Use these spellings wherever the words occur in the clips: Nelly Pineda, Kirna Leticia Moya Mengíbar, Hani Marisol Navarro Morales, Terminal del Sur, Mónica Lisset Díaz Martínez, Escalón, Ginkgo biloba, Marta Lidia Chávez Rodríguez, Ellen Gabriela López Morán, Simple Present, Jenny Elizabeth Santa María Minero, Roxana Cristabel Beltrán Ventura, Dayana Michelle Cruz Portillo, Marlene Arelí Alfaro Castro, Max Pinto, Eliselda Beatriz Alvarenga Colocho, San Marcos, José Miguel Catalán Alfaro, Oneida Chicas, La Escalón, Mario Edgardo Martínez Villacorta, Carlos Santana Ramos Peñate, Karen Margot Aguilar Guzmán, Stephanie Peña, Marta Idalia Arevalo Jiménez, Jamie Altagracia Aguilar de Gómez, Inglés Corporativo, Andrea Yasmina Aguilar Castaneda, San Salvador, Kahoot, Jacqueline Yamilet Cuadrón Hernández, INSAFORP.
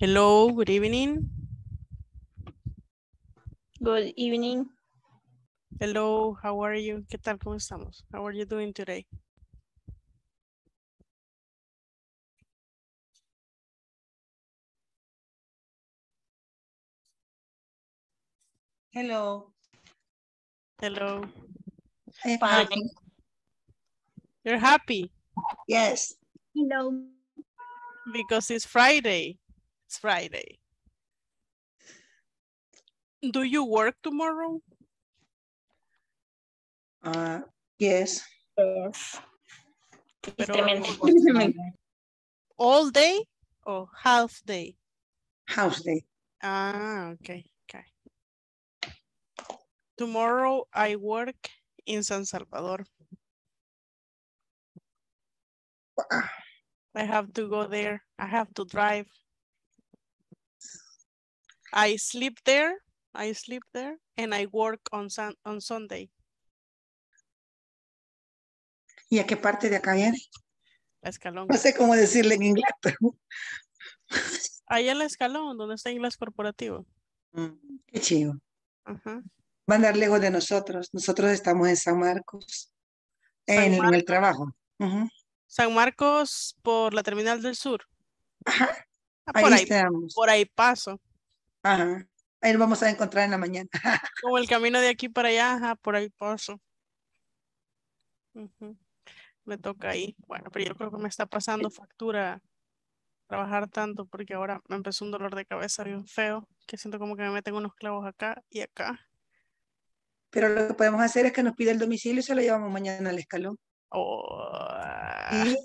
Hello, good evening. Good evening. Hello, how are you? ¿Qué tal? ¿Cómo estamos? How are you doing today? Hello. Hello. I'm happy. You're happy? Yes. Hello. Because it's Friday. It's Friday. Do you work tomorrow? Yes. Yes. All day or half day? Half day. Ah, okay. Tomorrow I work in San Salvador. I have to go there. I have to drive. I sleep there. And I work on Sunday. ¿Y a qué parte de acá viene? La Escalón. No sé cómo decirle en inglés, pero... Allá en La Escalón, donde está Inglés Corporativo. Qué chido. Ajá. Van a andar lejos de nosotros. Nosotros estamos en San Marcos, en el trabajo. Uh-huh. San Marcos por la Terminal del Sur. Ajá. Ah, por ahí paso. Ajá. Ahí nos vamos a encontrar en la mañana. Como el camino de aquí para allá, ajá, por ahí paso. Uh-huh. Me toca ahí. Bueno, pero yo creo que me está pasando factura trabajar tanto porque ahora me empezó un dolor de cabeza bien feo, que siento como que me meten unos clavos acá y acá. Pero lo que podemos hacer es que nos pida el domicilio y se lo llevamos mañana al Escalón. Oh, ¿sí?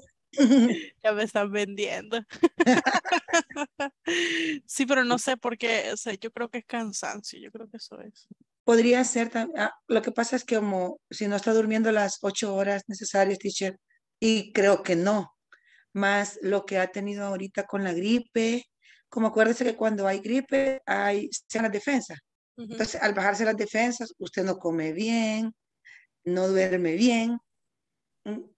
Ya me están vendiendo. Sí, pero no sé por qué. O sea, yo creo que es cansancio. Yo creo que eso es. Podría ser. Lo que pasa es que como si no está durmiendo las 8 horas necesarias, teacher, y creo que no. Más lo que ha tenido ahorita con la gripe. Como acuérdese que cuando hay gripe hay las defensas. Entonces, al bajarse las defensas, usted no come bien, no duerme bien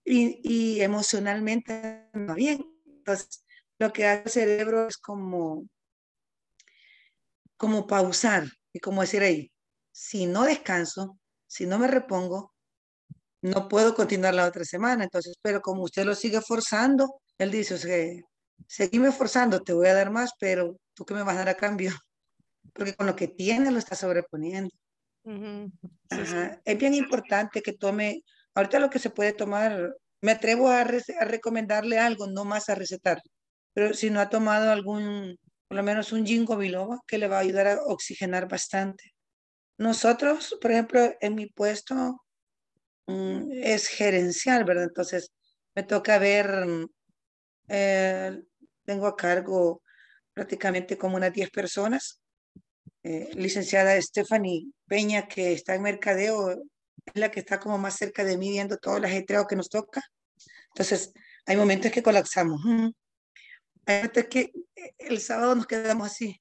y emocionalmente no bien. Entonces, lo que hace el cerebro es como pausar y como decir ahí, si no descanso, si no me repongo, no puedo continuar la otra semana. Entonces, pero como usted lo sigue forzando, él dice, o sea, seguime forzando, te voy a dar más, pero tú qué me vas a dar a cambio. Porque con lo que tiene lo está sobreponiendo. Uh-huh. Ajá. Es bien importante que tome, ahorita lo que se puede tomar, me atrevo a recomendarle algo, no más a recetar, pero si no ha tomado algún, por lo menos un Ginkgo biloba, que le va a ayudar a oxigenar bastante. Nosotros, por ejemplo, en mi puesto es gerencial, ¿verdad? Entonces me toca ver, tengo a cargo prácticamente como unas 10 personas. Licenciada Stephanie Peña, que está en mercadeo, es la que está como más cerca de mí viendo todo el ajetreo que nos toca. Entonces, hay momentos que colapsamos. Hay momentos que el sábado nos quedamos así.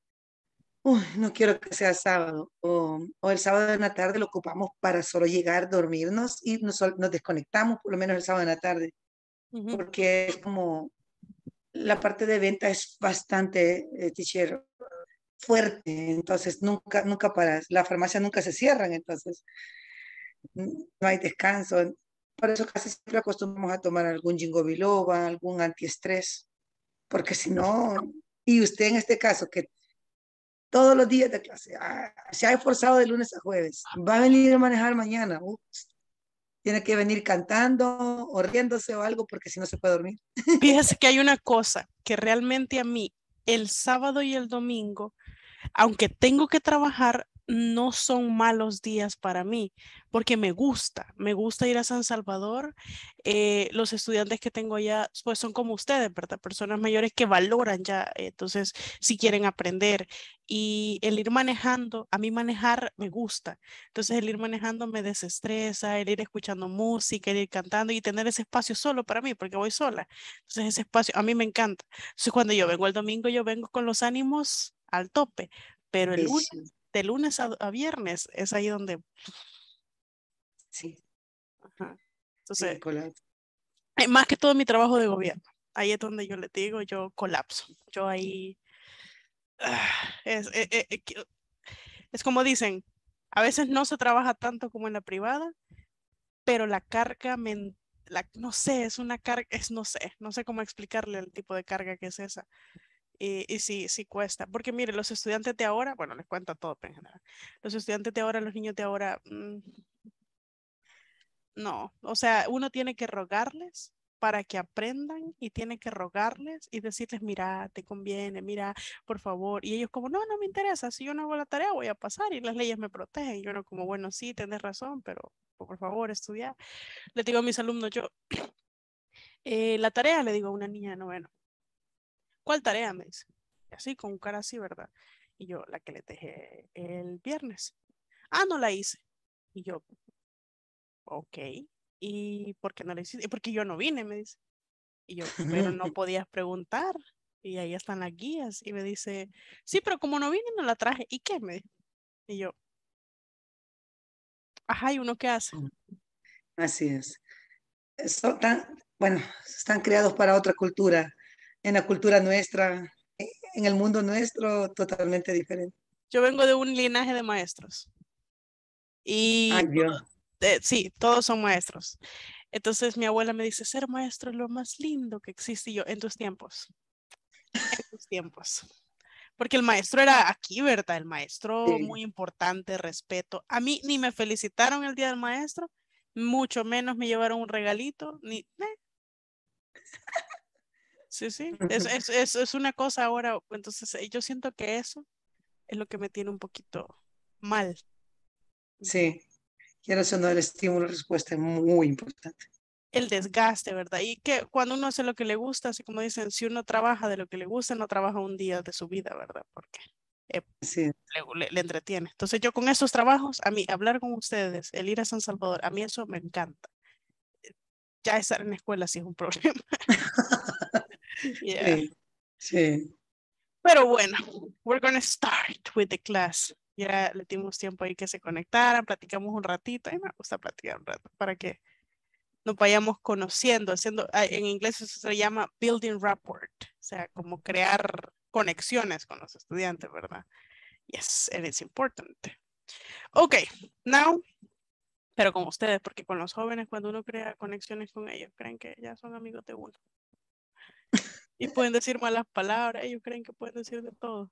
Uy, no quiero que sea sábado. O el sábado en la tarde lo ocupamos para solo llegar, dormirnos y nos desconectamos, por lo menos el sábado en la tarde. Uh-huh. Porque es como la parte de venta es bastante tichero. Fuerte, entonces nunca paras, las farmacias nunca se cierran, entonces no hay descanso, por eso casi siempre acostumbramos a tomar algún Ginkgo biloba, algún antiestrés, porque si no, y usted en este caso que todos los días de clase se ha esforzado de lunes a jueves, va a venir a manejar mañana, tiene que venir cantando o riéndose o algo porque si no se puede dormir. Fíjese que hay una cosa que realmente a mí el sábado y el domingo, aunque tengo que trabajar, no son malos días para mí, porque me gusta ir a San Salvador. Los estudiantes que tengo allá, pues son como ustedes, ¿verdad? Personas mayores que valoran ya, entonces, si quieren aprender. Y el ir manejando, a mí manejar me gusta. Entonces, el ir manejando me desestresa, el ir escuchando música, el ir cantando y tener ese espacio solo para mí, porque voy sola. Entonces, ese espacio a mí me encanta. Entonces, cuando yo vengo el domingo, yo vengo con los ánimos al tope, pero el lunes... De lunes a viernes es ahí donde. Sí. Ajá. Entonces, sí, más que todo mi trabajo de gobierno. Ahí es donde yo les digo, yo colapso. Yo ahí Es como dicen, a veces no se trabaja tanto como en la privada, pero la carga mental, no sé, es una carga, no sé cómo explicarle el tipo de carga que es esa. Y sí, sí cuesta. Porque mire, los estudiantes de ahora, bueno, les cuento todo, pero en general, los estudiantes de ahora, los niños de ahora, no. O sea, uno tiene que rogarles para que aprendan y tiene que rogarles y decirles, mira, te conviene, mira, por favor. Y ellos como, no, no me interesa, si yo no hago la tarea voy a pasar y las leyes me protegen. Y uno como, bueno, sí, tenés razón, pero por favor, estudiar. Le digo a mis alumnos, yo, la tarea, le digo a una niña de noveno. ¿Cuál tarea? Me dice. Así, con cara así, ¿verdad? Y yo, la que le dejé el viernes. Ah, no la hice. Y yo, ok. ¿Y por qué no le hiciste? Porque yo no vine, me dice. Y yo, pero no podías preguntar. Y ahí están las guías. Y me dice, sí, pero como no vine, no la traje. ¿Y qué? Me dice. Y yo, ajá, ¿y uno qué hace? Así es. Son tan, bueno, están creados para otra cultura. En la cultura nuestra, en el mundo nuestro, totalmente diferente. Yo vengo de un linaje de maestros. Y... ay, Dios. Sí, todos son maestros. Entonces mi abuela me dice, ser maestro es lo más lindo que existe. Y yo, en tus tiempos. En tus tiempos. Porque el maestro era aquí, ¿verdad? El maestro sí, muy importante, respeto. A mí ni me felicitaron el día del maestro, mucho menos me llevaron un regalito, ni... Sí, sí, es una cosa ahora. Entonces yo siento que eso es lo que me tiene un poquito mal. Sí. Quiero sonar el estímulo-respuesta muy importante. El desgaste, ¿verdad? Y que cuando uno hace lo que le gusta, así como dicen, si uno trabaja de lo que le gusta, no trabaja un día de su vida, ¿verdad? Porque sí, le entretiene. Entonces yo con esos trabajos, a mí hablar con ustedes, el ir a San Salvador, a mí eso me encanta. Ya estar en la escuela sí es un problema. Yeah. Sí, sí. Pero bueno, we're gonna start with the class. Ya le dimos tiempo ahí que se conectaran, platicamos un ratito, y me gusta platicar un rato para que nos vayamos conociendo, haciendo, en inglés eso se llama building rapport, o sea, como crear conexiones con los estudiantes, ¿verdad? Yes, and it's important. Ok, now, pero con ustedes, porque con los jóvenes cuando uno crea conexiones con ellos, creen que ya son amigos de uno. Y pueden decir malas palabras, ellos creen que pueden decir de todo.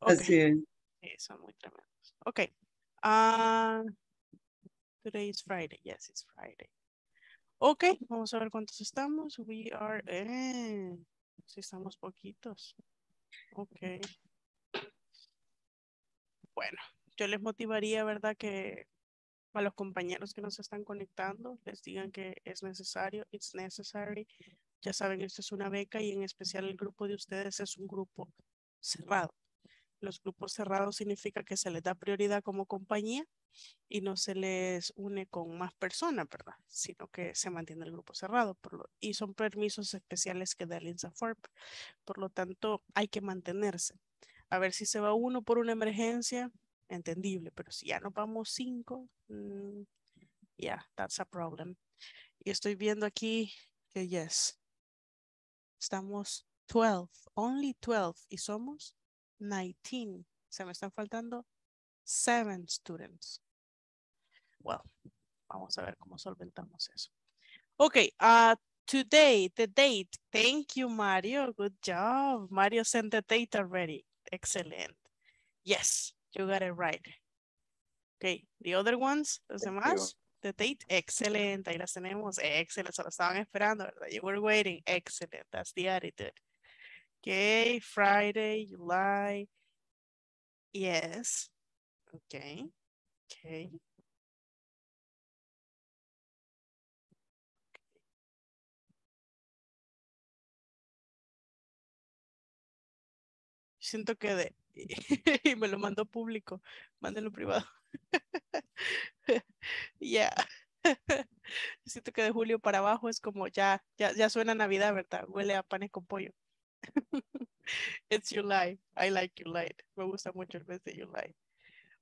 Okay. Así es. Son muy tremendos. Ok. Today is Friday. Yes, it's Friday. Ok, vamos a ver cuántos estamos. We are... sí, estamos poquitos. Ok. Bueno, yo les motivaría, ¿verdad? Que a los compañeros que nos están conectando les digan que es necesario. It's necessary. Ya saben, esto es una beca y en especial el grupo de ustedes es un grupo cerrado. Los grupos cerrados significa que se les da prioridad como compañía y no se les une con más personas, ¿verdad? Sino que se mantiene el grupo cerrado. Y son permisos especiales que da el INSAFORP. Por lo tanto, hay que mantenerse. A ver, si se va uno por una emergencia, entendible. Pero si ya nos vamos 5, yeah, that's a problem. Y estoy viendo aquí que yes. Estamos 12, only 12. Y somos 19. Se me están faltando 7 students. Well, vamos a ver cómo solventamos eso. Ok, today, the date. Thank you, Mario. Good job. Mario sent the date already. Excellent. Yes, you got it right. Ok, the other ones, los demás, the date. Excellent. Ahí las tenemos. Excellent. Se lo estaban esperando, ¿verdad? You were waiting. Excellent. That's the attitude. Okay, Friday, July, yes, okay, okay. Siento que y me lo mandó público, mándenlo privado. Yeah. Siento que de julio para abajo es como ya suena Navidad, ¿verdad? Huele a panes con pollo. It's July. I like July. Me gusta mucho el mes de July.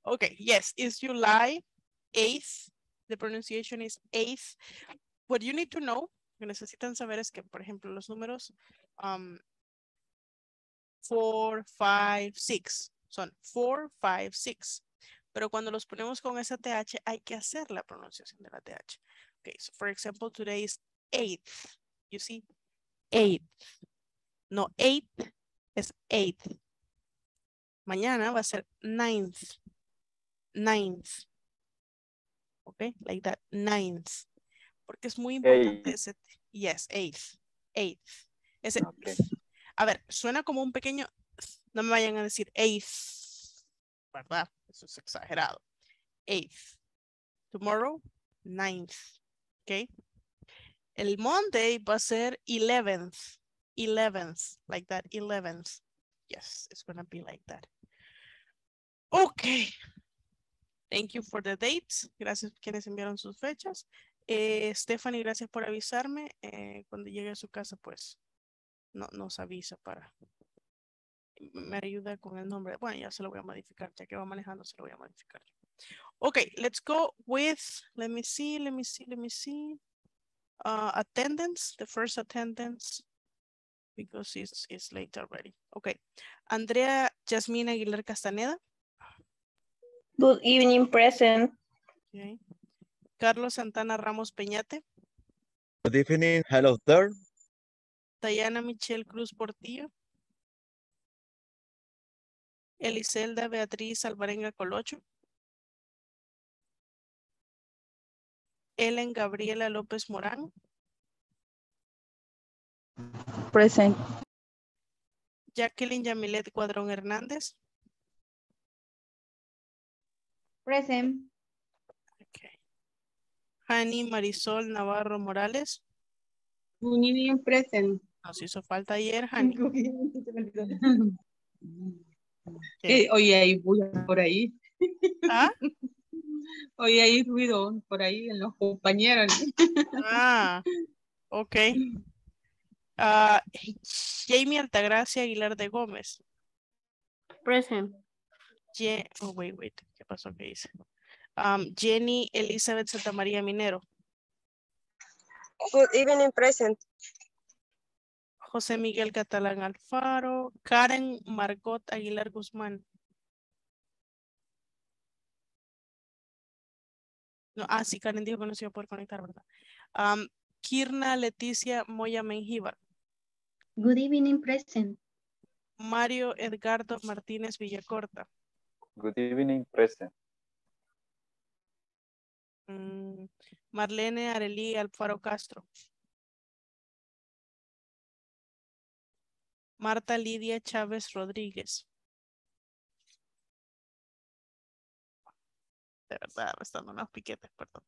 Okay, yes, it's July 8th. The pronunciation is 8th. What you need to know, lo que necesitan saber es que, por ejemplo, los números 4, 5, 6. Son 4, 5, 6. Pero cuando los ponemos con esa TH, hay que hacer la pronunciación de la TH. Okay, so for example, today is 8th. You see? 8th. No, 8th es 8th. Mañana va a ser 9th. 9th. Okay, like that. 9th. Porque es muy importante ese. Yes, 8th. 8th. Ese. Okay. A ver, suena como un pequeño. No me vayan a decir 8th. ¿Verdad? Eso es exagerado. 8th. Tomorrow, 9th. Ok. El Monday va a ser 11th. 11th. Like that. 11th. Yes, it's going to be like that. Ok. Thank you for the dates. Gracias a quienes enviaron sus fechas. Stephanie, gracias por avisarme. Cuando llegue a su casa, pues, nos avisa para... Me ayuda con el nombre. Bueno, ya se lo voy a modificar. Ya que va manejando, se lo voy a modificar. Ok, let's go with... Let me see. Attendance, the first attendance. Because it's late already. Ok. Andrea Yasmina Aguilar Castaneda. Good evening, present. Okay. Carlos Santana Ramos Peñate. Good evening, hello there. Dayana Michelle Cruz Portillo. Eliselda Beatriz Alvarenga Colocho. Ellen Gabriela López Morán. Present. Jacqueline Yamilet Cuadrón Hernández. Present. Okay. Hani Marisol Navarro Morales. Good evening, present. Nos hizo falta ayer, Hani. Okay. Oye, hay ruido por ahí. ¿Ah? Oye, hay ruido por ahí en los compañeros. Ah, ok. Jamie Altagracia Aguilar de Gómez. Present. Oh, wait. ¿Qué pasó? ¿Qué hice? Jenny Elizabeth Santa María Minero. Good evening, present. José Miguel Catalán Alfaro. Karen Margot Aguilar Guzmán. No, sí, Karen dijo que no se iba a poder conectar, ¿verdad? Kirna Leticia Moya Mengíbar. Good evening, present. Mario Edgardo Martínez Villacorta. Good evening, present. Marlene Arelí Alfaro Castro. Marta Lidia Chávez Rodríguez. De verdad, me están dando unos piquetes, perdón.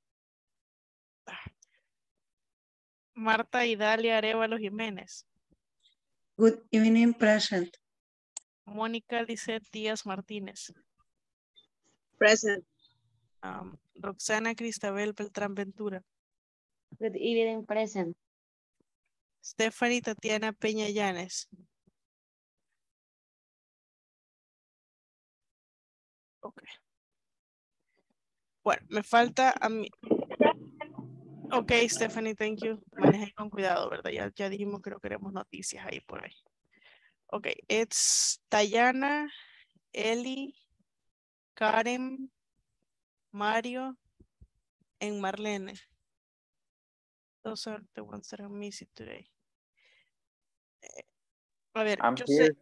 Marta Idalia Arevalo Jiménez. Good evening, present. Mónica Lisset Díaz Martínez. Present. Roxana Cristabel Beltrán Ventura. Good evening, present. Stephanie Tatiana Peña Llanes. Ok. Bueno, me falta a mí. Ok, Stephanie, thank you. Manejen con cuidado, ¿verdad? Ya dijimos que no queremos noticias ahí por ahí. Ok, it's Dayana, Eli, Karen, Mario, and Marlene. Those are the ones that I'm missing today. A ver, I'm yo here. Sé.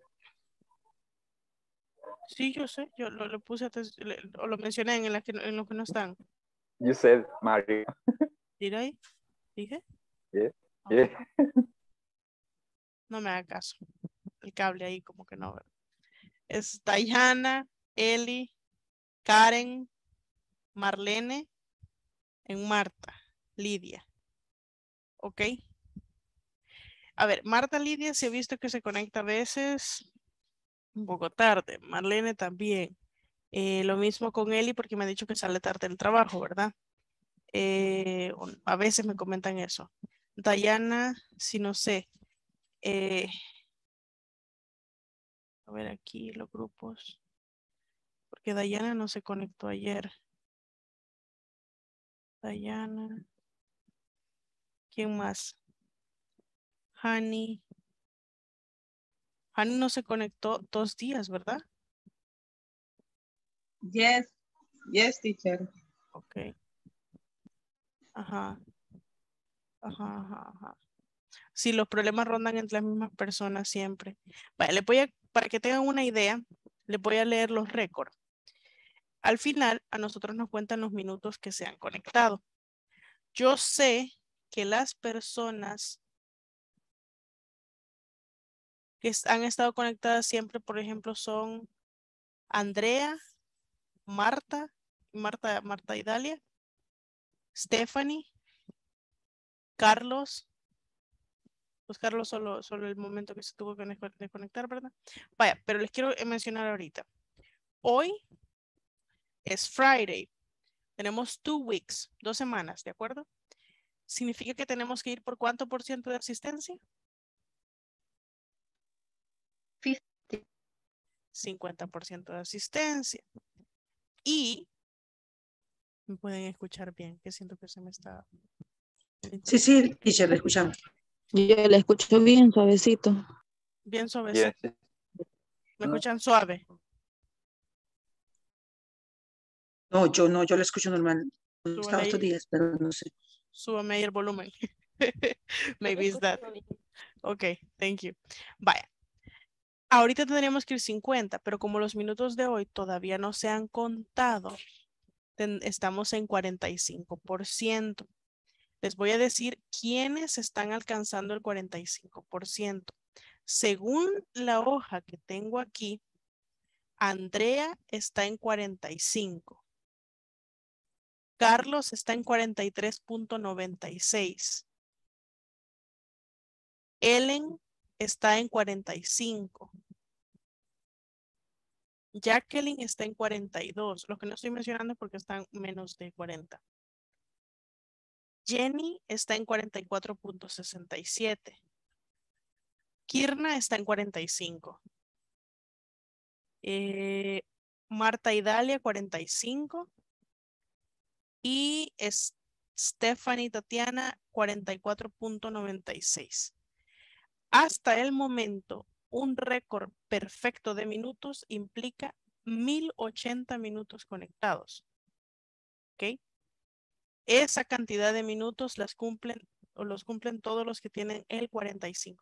Sí, yo sé. Yo lo puse hasta, o lo mencioné en los que no están. You said Mario. Did I? ¿Dije? Yeah, okay. Yeah. No me haga caso. El cable ahí como que no. Es Dayana, Eli, Karen, Marlene, en Marta, Lidia. Ok. A ver, Marta Lidia se ha visto que se conecta a veces un poco tarde. Marlene también. Lo mismo con Eli porque me ha dicho que sale tarde del trabajo, ¿verdad? A veces me comentan eso. Dayana, si no sé. A ver aquí los grupos. Porque Dayana no se conectó ayer. Dayana. ¿Quién más? Hani. Hani no se conectó 2 días, ¿verdad? Yes. Yes, teacher. Okay. Ajá. Ajá, ajá, ajá. Sí, los problemas rondan entre las mismas personas siempre. Vale, les voy a, para que tengan una idea, les voy a leer los récords. Al final, a nosotros nos cuentan los minutos que se han conectado. Yo sé que las personas que han estado conectadas siempre, por ejemplo, son Andrea, Marta Idalia, Stephanie, Carlos. Pues Carlos solo el momento que se tuvo que desconectar, ¿verdad? Vaya, pero les quiero mencionar ahorita. Hoy es Friday. Tenemos 2 weeks, 2 semanas, ¿de acuerdo? ¿Significa que tenemos que ir por cuánto por ciento de asistencia? 50% de asistencia. Y me pueden escuchar bien, que siento que se me está... Sí, y ya la escuchamos. Yo la escucho bien suavecito. Bien suavecito. Yes. ¿Me escuchan suave? No, yo la escucho normal. Estaba estos días, pero no sé. Súbame ahí el volumen. Maybe it's that. Ok, thank you. Vaya. Ahorita tendríamos que ir 50, pero como los minutos de hoy todavía no se han contado, estamos en 45%. Les voy a decir quiénes están alcanzando el 45%. Según la hoja que tengo aquí, Andrea está en 45. Carlos está en 43.96. Ellen está en 45. Jacqueline está en 42. Los que no estoy mencionando es porque están menos de 40. Jenny está en 44.67. Kirna está en 45. Marta Idalia, 45. Y Stephanie Tatiana, 44.96. Hasta el momento, un récord perfecto de minutos implica 1080 minutos conectados. ¿Ok? Esa cantidad de minutos las cumplen o los cumplen todos los que tienen el 45%.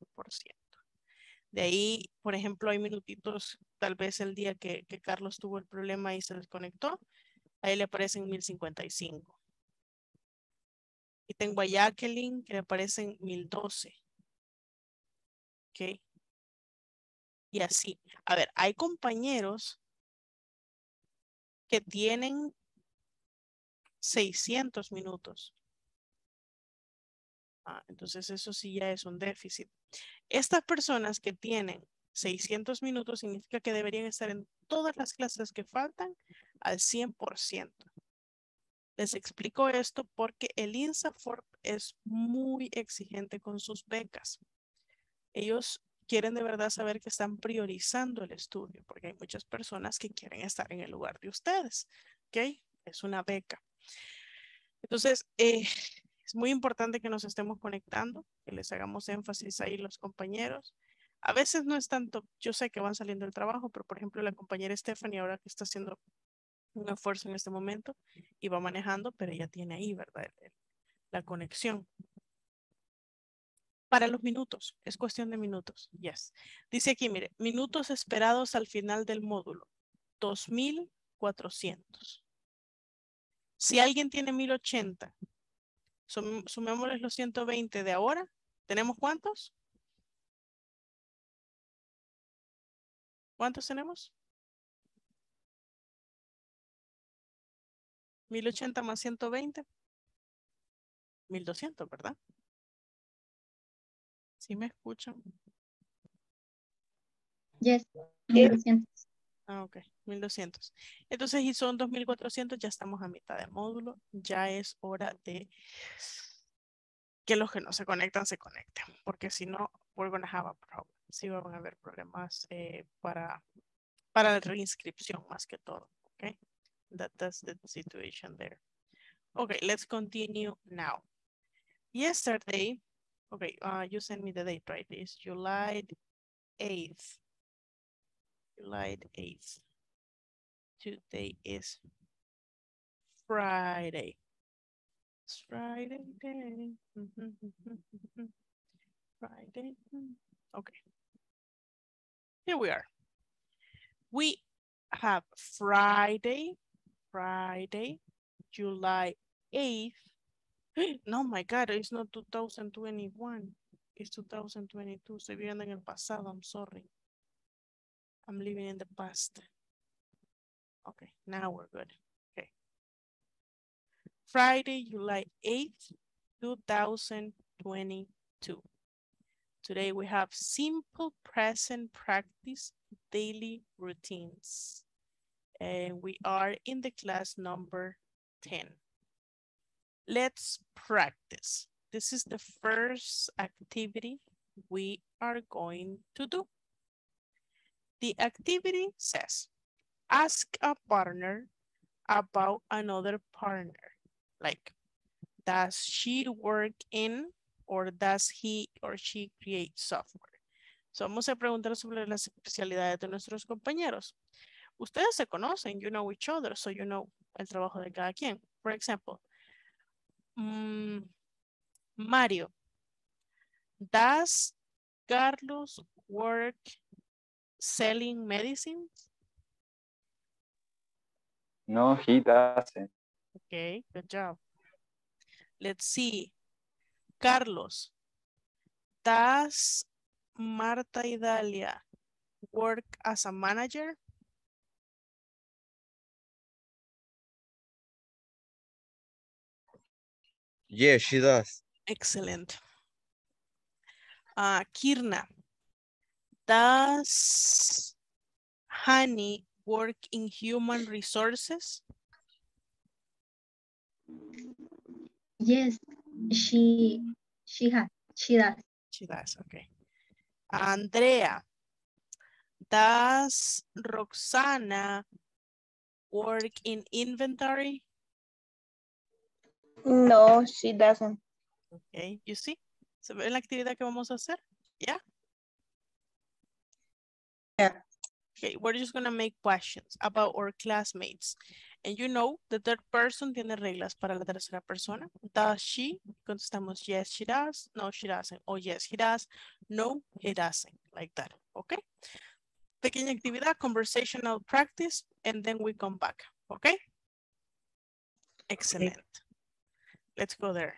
De ahí, por ejemplo, hay minutitos, tal vez el día que Carlos tuvo el problema y se desconectó, ahí le aparecen 1055. Y tengo a Jacqueline que le aparecen 1012. ¿Ok? Y así. A ver, hay compañeros que tienen 600 minutos. Entonces eso sí ya es un déficit. Estas personas que tienen 600 minutos significa que deberían estar en todas las clases que faltan al 100%. Les explico esto porque el INSAFORP es muy exigente con sus becas. Ellos quieren de verdad saber que están priorizando el estudio porque hay muchas personas que quieren estar en el lugar de ustedes. ¿Ok? Es una beca. Entonces, es muy importante que nos estemos conectando, que les hagamos énfasis ahí los compañeros. A veces no es tanto, yo sé que van saliendo del trabajo, pero por ejemplo la compañera Stephanie ahora que está haciendo un esfuerzo en este momento y va manejando, pero ella tiene ahí, ¿verdad? La conexión. Para los minutos, es cuestión de minutos. Yes. Dice aquí, mire, minutos esperados al final del módulo, 2400. Si alguien tiene 1080, sumémosles los 120 de ahora, ¿tenemos cuántos? ¿Cuántos tenemos? 1080 más 120. 1200, ¿verdad? ¿Sí me escuchan? Yes, 1200. Ah, ok, 1200. Entonces, si son 2400, ya estamos a mitad del módulo. Ya es hora de que los que no se conecten. Porque si no, we're going to have a problem. Sí, van a haber problemas para la reinscripción, más que todo. Ok, that's the situation there. Ok, let's continue now. Yesterday, ok, you sent me the date, right? It's July 8th. July 8th. Today is Friday. It's Friday day. Friday. Okay. Here we are. We have Friday, July 8th. No, my God, it's not 2021. It's 2022. Estoy viviendo en el pasado. I'm sorry. I'm living in the past. Okay, now we're good. Okay. Friday, July 8th, 2022. Today we have simple present practice daily routines. And we are in the class number 10. Let's practice. This is the first activity we are going to do. The activity says, ask a partner about another partner. Like, does she work in or does he or she create software? So vamos a preguntar sobre las especialidades de nuestros compañeros. Ustedes se conocen, you know each other, so you know el trabajo de cada quien. For example, Mario, does Carlos work selling medicines? No, he doesn't. Okay, good job. Let's see. Carlos, does Marta Idalia work as a manager? Yes, she does. Excellent. Kirna, does Hani work in human resources? Yes, she does. She does, okay. Andrea, does Roxana work in inventory? No, she doesn't. Okay, you see? ¿Se ve la actividad que vamos a hacer? Yeah? Yeah. Okay, we're just gonna make questions about our classmates. And you know, the third person tiene reglas para la tercera persona. Does she? Contestamos, yes, she does. No, she doesn't. Oh, yes, he does. No, he doesn't. Like that, okay? Pequeña actividad, conversational practice, and then we come back, okay? Excellent. Okay. Let's go there.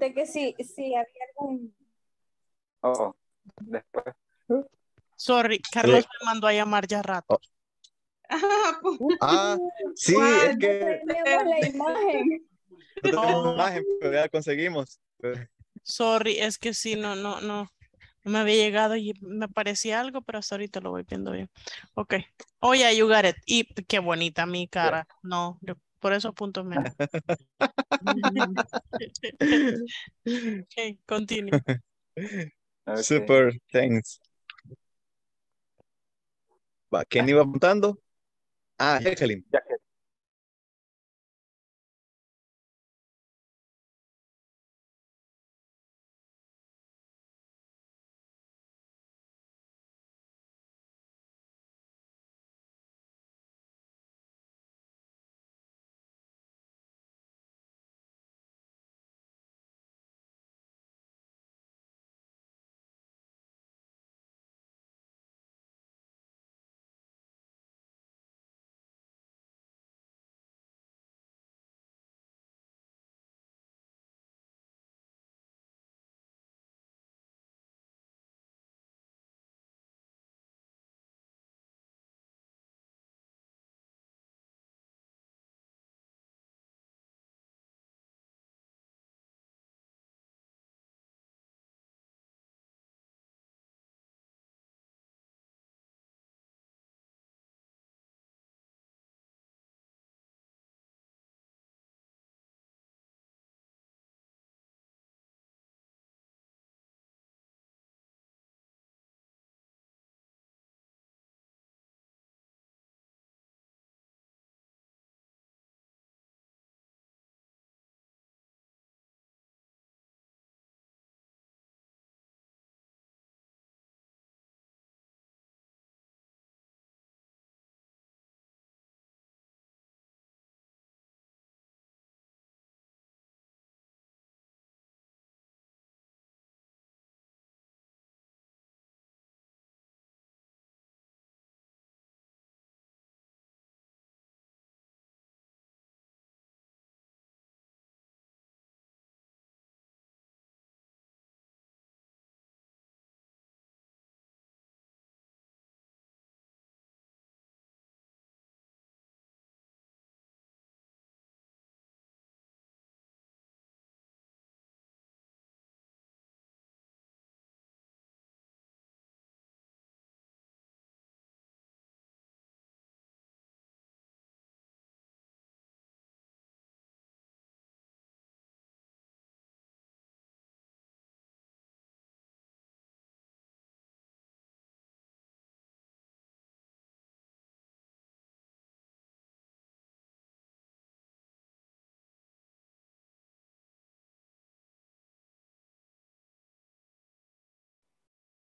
Sé que sí, había algún... Oh, después. Sorry, Carlos me mandó a llamar ya rato. Ah, sí, es que... No tenemos la imagen. No tenemos la imagen, pero ya la conseguimos. Sorry, es que sí, no me había llegado y me parecía algo, pero hasta ahorita lo voy viendo bien. Ok. Oh, yeah, you got it. Y qué bonita mi cara. Yeah. No, yo por eso punto menos. Ok, continue. Okay. Super, thanks. Va, ¿quién iba apuntando? Ah, Jacqueline.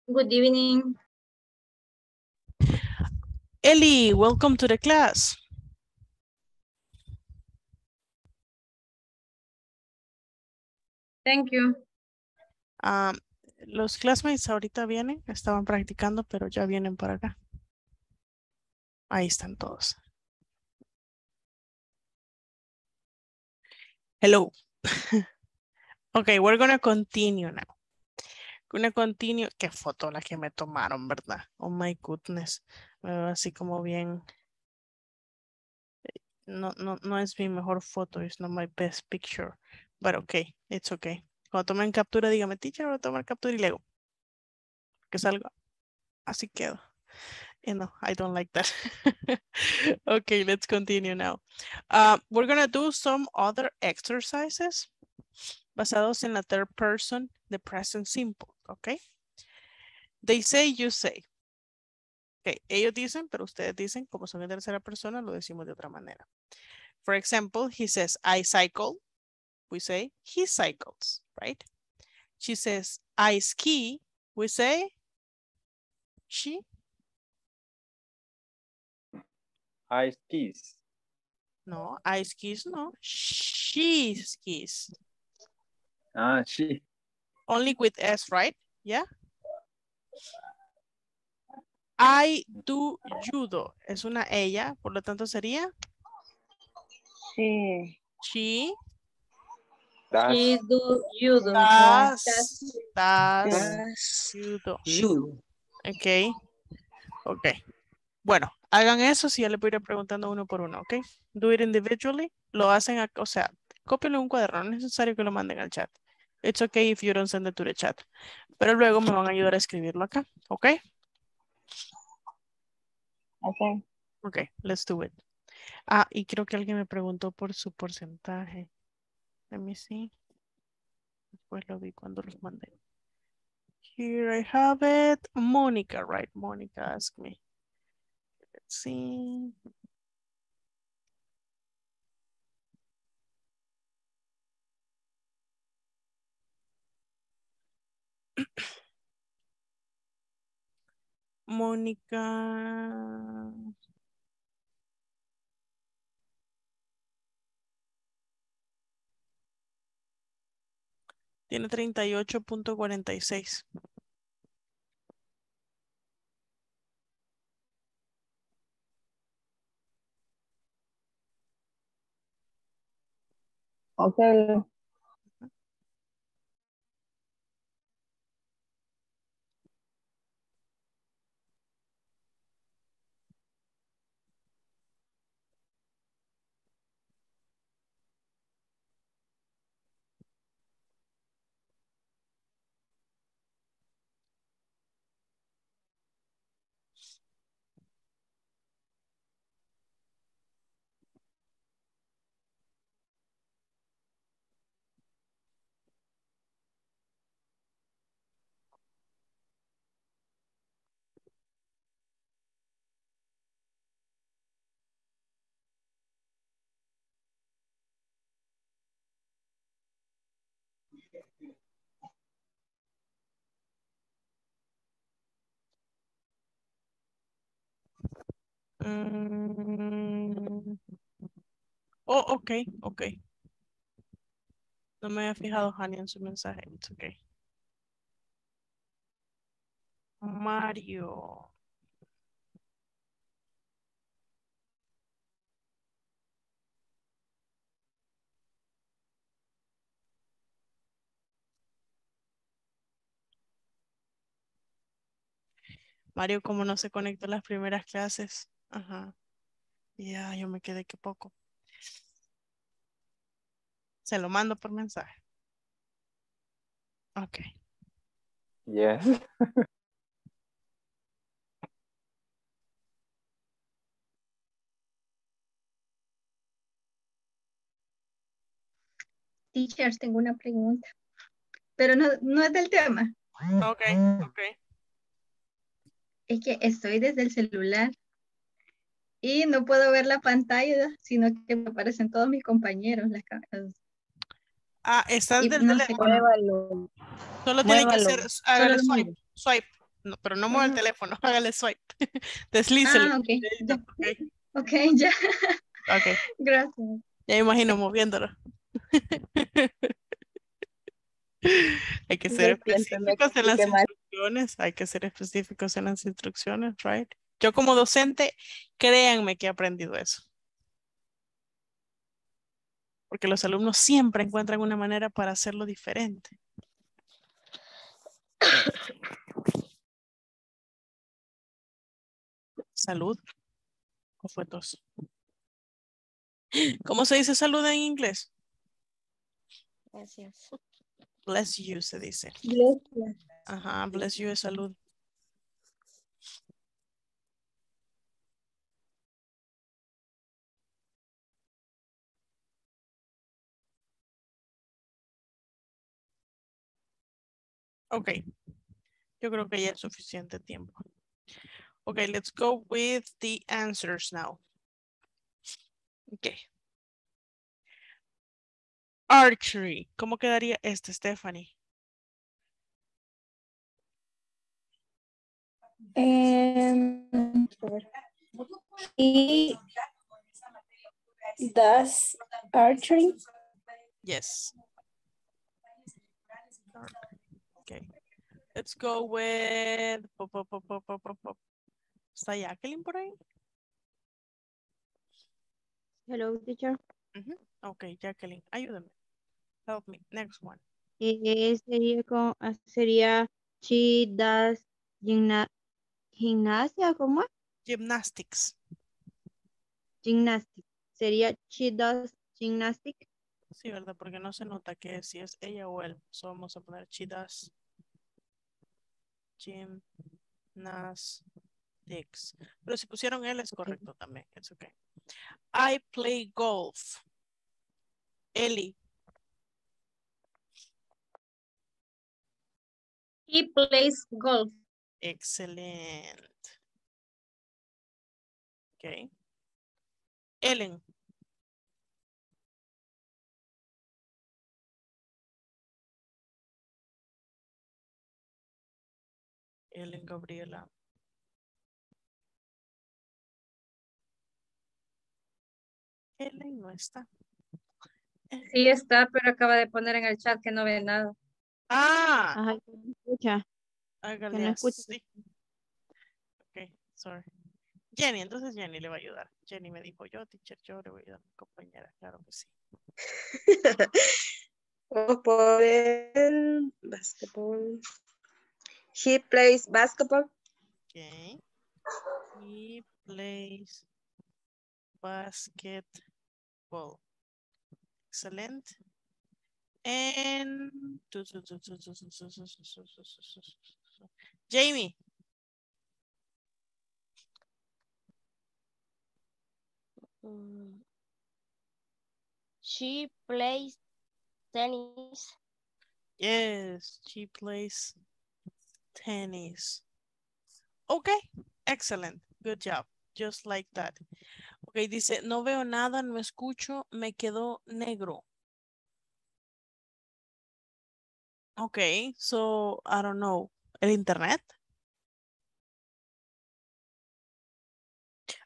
Good evening. Ellie, welcome to the class. Thank you. Los classmates ahorita vienen, estaban practicando, pero ya vienen para acá. Ahí están todos. Hello. Okay, we're going to continue now. Una continua, qué foto la que me tomaron, ¿verdad? Oh my goodness, me veo así como bien, no es mi mejor foto, it's not my best picture, but okay, it's okay. Cuando tomen captura, dígame, teacher, voy a tomar captura y luego, que salgo, así quedo. You know, I don't like that. Okay, let's continue now. We're gonna do some other exercises basados en la third person, the present simple. Okay. They say, you say. Okay. Ellos dicen, pero ustedes dicen, como son de tercera persona, lo decimos de otra manera. For example, he says, I cycle. We say, he cycles, right? She says, I ski. We say, she. I skis. No, I skis, no. She skis. Ah, she. Only with S, right? Yeah. I do judo. Es una ella, por lo tanto sería. Sí. She. Does you do. Ok. Bueno, hagan eso, si ya les voy a ir preguntando uno por uno, ok. Do it individually. Lo hacen, o sea, cópienlo en un cuaderno. No es necesario que lo manden al chat. It's okay if you don't send it to the chat. Pero luego me van a ayudar a escribirlo acá, ok. Ok. Ok, let's do it. Ah, y creo que alguien me preguntó por su porcentaje. Let me see. Después lo vi cuando los mandé. Here I have it. Mónica, right? Mónica asked me. Let's see. Mónica. Tiene 38.46. Ok. Oh, ok. No me había fijado, Hani, en su mensaje. It's ok. Mario. Mario, como no se conectó a las primeras clases. Ajá. Ya, yo me quedé que poco. Se lo mando por mensaje. Ok. Yes. Teachers, tengo una pregunta. Pero no es del tema. Ok. Es que estoy desde el celular. Y no puedo ver la pantalla, sino que me aparecen todos mis compañeros. Ah, estás del teléfono. Solo tienen que hacer, hágale swipe. No, pero no mueva el teléfono, hágale swipe. Deslícelo. Ah, ok, ya. Ok. Gracias. Ya imagino moviéndolo. Hay que ser específicos en las instrucciones. Right? Yo como docente, créanme que he aprendido eso. Porque los alumnos siempre encuentran una manera para hacerlo diferente. Salud. ¿O fue tos? ¿Cómo se dice salud en inglés? Gracias. Bless you se dice. Gracias. Ajá, bless you es salud. Ok, yo creo que ya es suficiente tiempo. Ok, let's go with the answers now. Ok. Archery. ¿Cómo quedaría este, Stephanie? Does archery? Yes. Okay, let's go with. ¿Está Jacqueline por ahí? Hello, teacher. Ok, Jacqueline, ayúdame. Help me. Next one. Sería she does gimnasia, ¿cómo es? Gymnastics. Gymnastics. Sería she does gymnastics. Sí, ¿verdad? Porque no se nota que si es ella o él. So vamos a poner she does gymnastics. Pero si pusieron él es correcto también. It's okay. I play golf. Eli. He plays golf. Excellent. Okay. Ellen. Ellen Gabriela. Ellen no está. Sí está, pero acaba de poner en el chat que no ve nada. Ah. Ajá, escucha. Hágale, que no escucha. Sí. Ok, sorry. Jenny, entonces Jenny le va a ayudar. Jenny me dijo yo, teacher, yo le voy a ayudar a mi compañera. Claro que sí. Vamos por el basketball. He plays basketball. Ok. He plays basketball. Excellent. And Jamie. She plays tennis. Yes, she plays tennis. Okay, excellent. Good job. Just like that. Okay, dice, no veo nada, no escucho, me quedo negro. Okay, so I don't know. ¿El internet?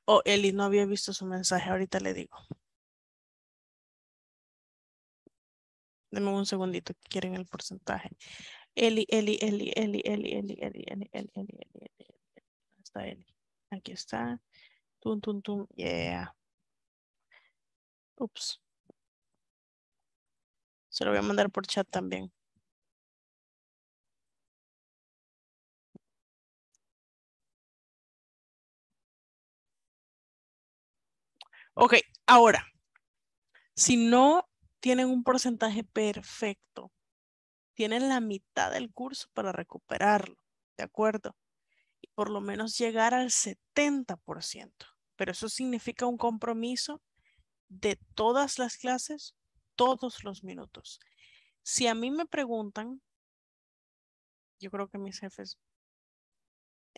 Oh, Eli no había visto su mensaje. Ahorita le digo. Deme un segundito que quieren el porcentaje. Eli. ¿Dónde está Eli? Aquí está. Tum, tum, tum. Yeah. Ups. Se lo voy a mandar por chat también. Ok, ahora, si no tienen un porcentaje perfecto, tienen la mitad del curso para recuperarlo, ¿de acuerdo? Y por lo menos llegar al 70%, pero eso significa un compromiso de todas las clases, todos los minutos. Si a mí me preguntan, yo creo que mis jefes...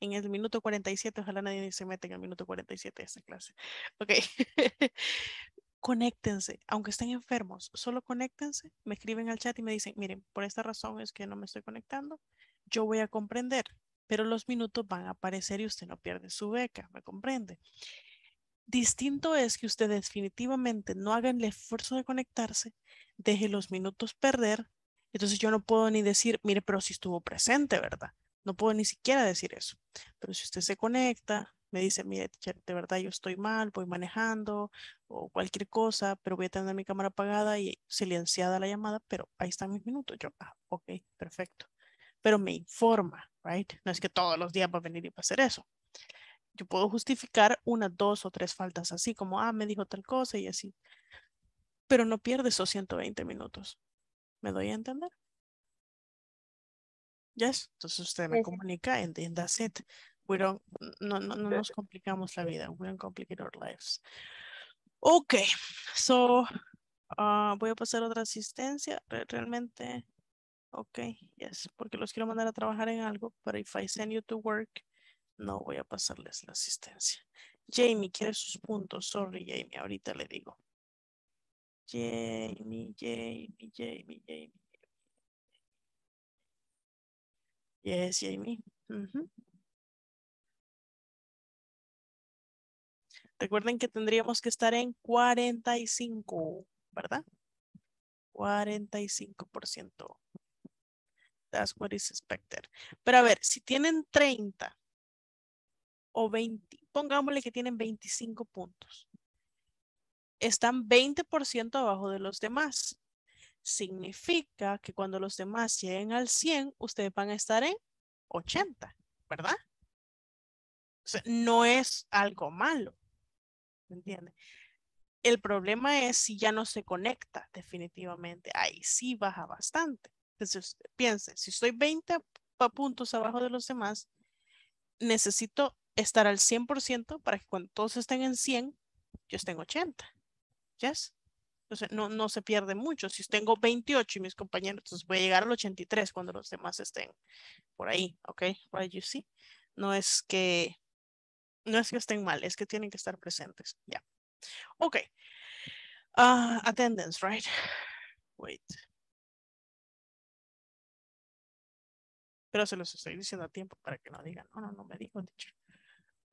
En el minuto 47, ojalá nadie se meta en el minuto 47 de esta clase. Ok. Conéctense, aunque estén enfermos, solo conéctense, me escriben al chat y me dicen, miren, por esta razón es que no me estoy conectando, yo voy a comprender, pero los minutos van a aparecer y usted no pierde su beca, ¿me comprende? Distinto es que usted definitivamente no haga el esfuerzo de conectarse, deje los minutos perder, entonces yo no puedo ni decir, mire, pero si estuvo presente, ¿verdad? No puedo ni siquiera decir eso. Pero si usted se conecta, me dice, mire, de verdad yo estoy mal, voy manejando o cualquier cosa, pero voy a tener mi cámara apagada y silenciada la llamada, pero ahí están mis minutos. Yo, ok, perfecto. Pero me informa, right? No es que todos los días va a venir y va a hacer eso. Yo puedo justificar unas 2 o 3 faltas así, como, me dijo tal cosa y así. Pero no pierde esos 120 minutos. ¿Me doy a entender? Yes. Entonces usted me comunica and then that's it. We don't, no nos complicamos la vida. We don't complicate our lives. Ok, so voy a pasar otra asistencia. Realmente, ok, yes, porque los quiero mandar a trabajar en algo, pero if I send you to work, no voy a pasarles la asistencia. Jamie quiere sus puntos. Sorry, Jamie, ahorita le digo. Jamie. Yes, Jamie. Recuerden que tendríamos que estar en 45, ¿verdad? 45%. That's what is expected. Pero a ver, si tienen 30 o 20, pongámosle que tienen 25 puntos. Están 20% abajo de los demás. significa que cuando los demás lleguen al 100, ustedes van a estar en 80, ¿verdad? O sea, no es algo malo, ¿me entiendes? El problema es si ya no se conecta definitivamente, ahí sí baja bastante. Entonces, piense, si estoy 20 puntos abajo de los demás, necesito estar al 100% para que cuando todos estén en 100, yo esté en 80. ¿Yes? Entonces, no se pierde mucho. Si tengo 28 y mis compañeros, entonces voy a llegar al 83 cuando los demás estén por ahí. ¿Ok? Right, you see? No es que estén mal, es que tienen que estar presentes. Ya. Yeah. Ok. Attendance, right? Wait. Pero se los estoy diciendo a tiempo para que no digan, no me dijo, teacher.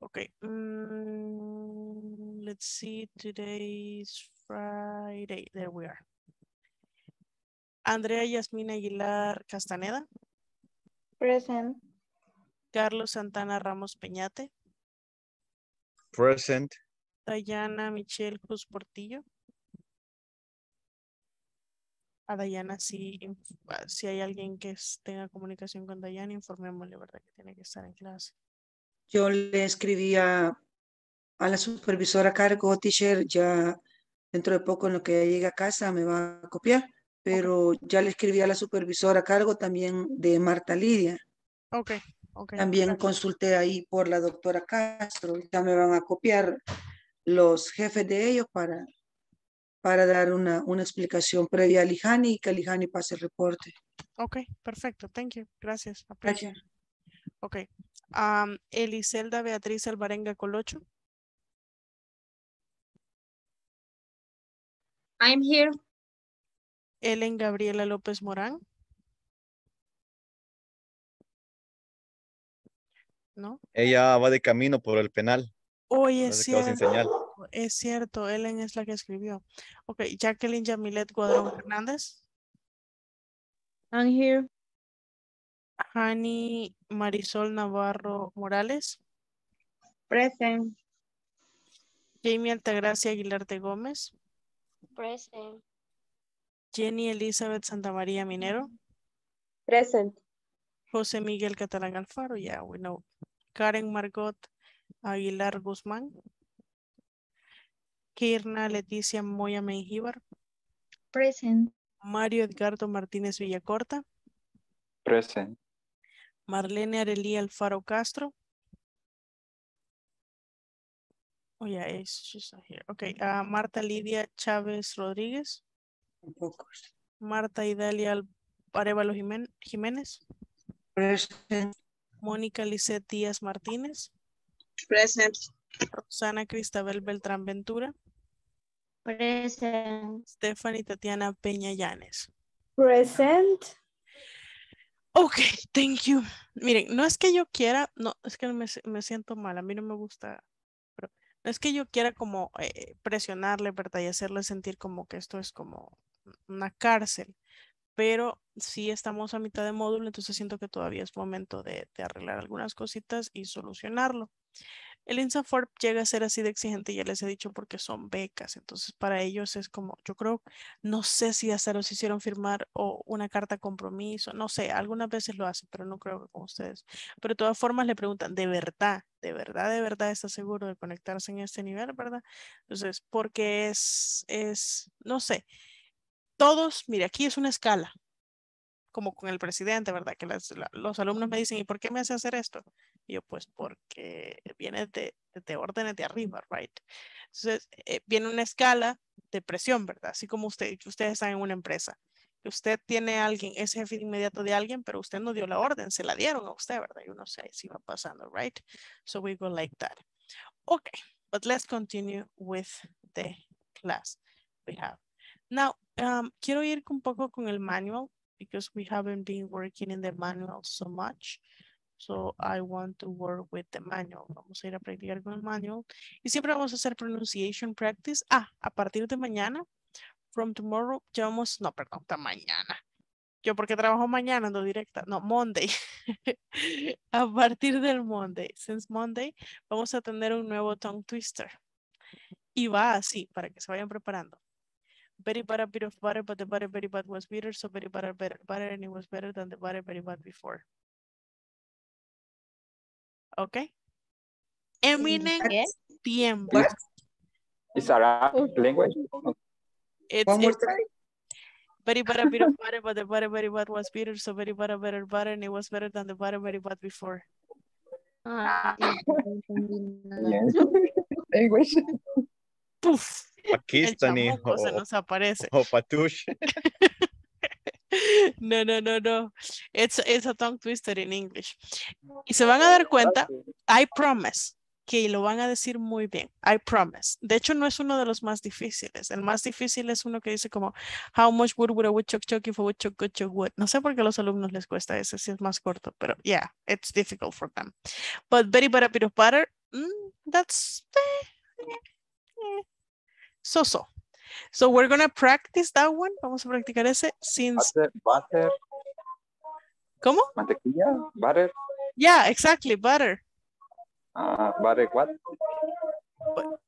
Ok. Let's see, today's Friday. There we are. Andrea Yasmina Aguilar Castaneda. Present. Carlos Santana Ramos Peñate. Present. Dayana Michelle Cruz Portillo. A Dayana, si hay alguien que tenga comunicación con Dayana, informémosle, ¿verdad? Que tiene que estar en clase. Yo le escribí a la supervisora a cargo, teacher, ya dentro de poco en lo que llegue a casa me va a copiar, pero okay. Ya le escribí a la supervisora a cargo también de Marta Lidia. Ok, ok. También gracias. Consulté ahí por la doctora Castro, ya me van a copiar los jefes de ellos para dar una explicación previa a Lijani y que Lijani pase el reporte. Ok, perfecto. Thank you. Gracias. Gracias. Ok. Eliselda Beatriz Alvarenga Colocho. I'm here. Ellen Gabriela López Morán. ¿No? Ella va de camino por el penal. Oye, es cierto. Es cierto, Ellen es la que escribió. Ok, Jacqueline Yamilet Guadrón Hernández. I'm here. Hani Marisol Navarro Morales. Present. Jamie Altagracia Aguilar de Gómez. Present. Jenny Elizabeth Santamaría Minero. Present. José Miguel Catalán Alfaro, yeah, we know. Karen Margot Aguilar Guzmán. Kirna Leticia Moya Mengíbar. Present. Mario Edgardo Martínez Villacorta. Present. Marlene Arelí Alfaro Castro. Oh yeah, she's not here. Okay. Marta Lidia Chávez Rodríguez. Marta Idalia Arevalo Jiménez. Present. Mónica Lisset Díaz Martínez. Present. Roxana Cristabel Beltrán Ventura. Present. Stephanie Tatiana Peña Llanes. Present. Ok, thank you. Miren, no es que yo quiera, no, es que me siento mal, a mí no me gusta, pero no es que yo quiera como presionarle, ¿verdad? Y hacerle sentir como que esto es como una cárcel, pero sí estamos a mitad de módulo, entonces siento que todavía es momento de arreglar algunas cositas y solucionarlo. El INSAFORP llega a ser así de exigente, ya les he dicho, porque son becas. Entonces, para ellos es como, yo creo, no sé si hasta los hicieron firmar o una carta compromiso, no sé, algunas veces lo hacen, pero no creo que con ustedes. Pero de todas formas le preguntan, ¿de verdad está seguro de conectarse en este nivel, verdad? Entonces, porque es no sé, todos, mire, aquí es una escala, como con el presidente, ¿verdad? Que los alumnos me dicen, ¿y por qué me hace hacer esto? Y yo, pues, porque viene de órdenes de arriba, right? Entonces, viene una escala de presión, ¿verdad? Así como ustedes están en una empresa. Usted tiene a alguien, es jefe inmediato de alguien, pero usted no dio la orden, se la dieron a usted, ¿verdad? Y uno sabe si va pasando, right? So we go like that. Okay, but let's continue with the class we have. Now, quiero ir un poco con el manual, because we haven't been working in the manual so much. So I want to work with the manual. Vamos a ir a practicar con el manual. Y siempre vamos a hacer pronunciation practice. A partir de mañana, from tomorrow, ya vamos, no, perdón, hasta mañana. Yo porque trabajo mañana, no directa, no, Monday. A partir del Monday, since Monday, vamos a tener un nuevo tongue twister. Y va así, para que se vayan preparando. Bad bit of butter, but the butter very bad was bitter, so very bad better butter, and it was better than the butter very bad before. Okay. Eminent tiempo. Is Arab language? One more time. Very bad bit of butter, but the butter very bad was bitter, so very bad better butter, and it was better than the butter very bad before. Language. Puf. Pakistani se nos aparece. O patush. No, no, no, no. It's a tongue twister in English. Y se van a dar cuenta, I promise, que lo van a decir muy bien. I promise. De hecho, no es uno de los más difíciles. El más difícil es uno que dice como, how much wood would a woodchuck chuck if a woodchuck could chuck wood? No sé por qué a los alumnos les cuesta ese, si es más corto, pero yeah, it's difficult for them. But very bad bit of butter, that's... So we're gonna practice that one. Vamos a practicar ese since butter. ¿Cómo? Mantequilla, butter. Yeah, exactly, butter. Butter what?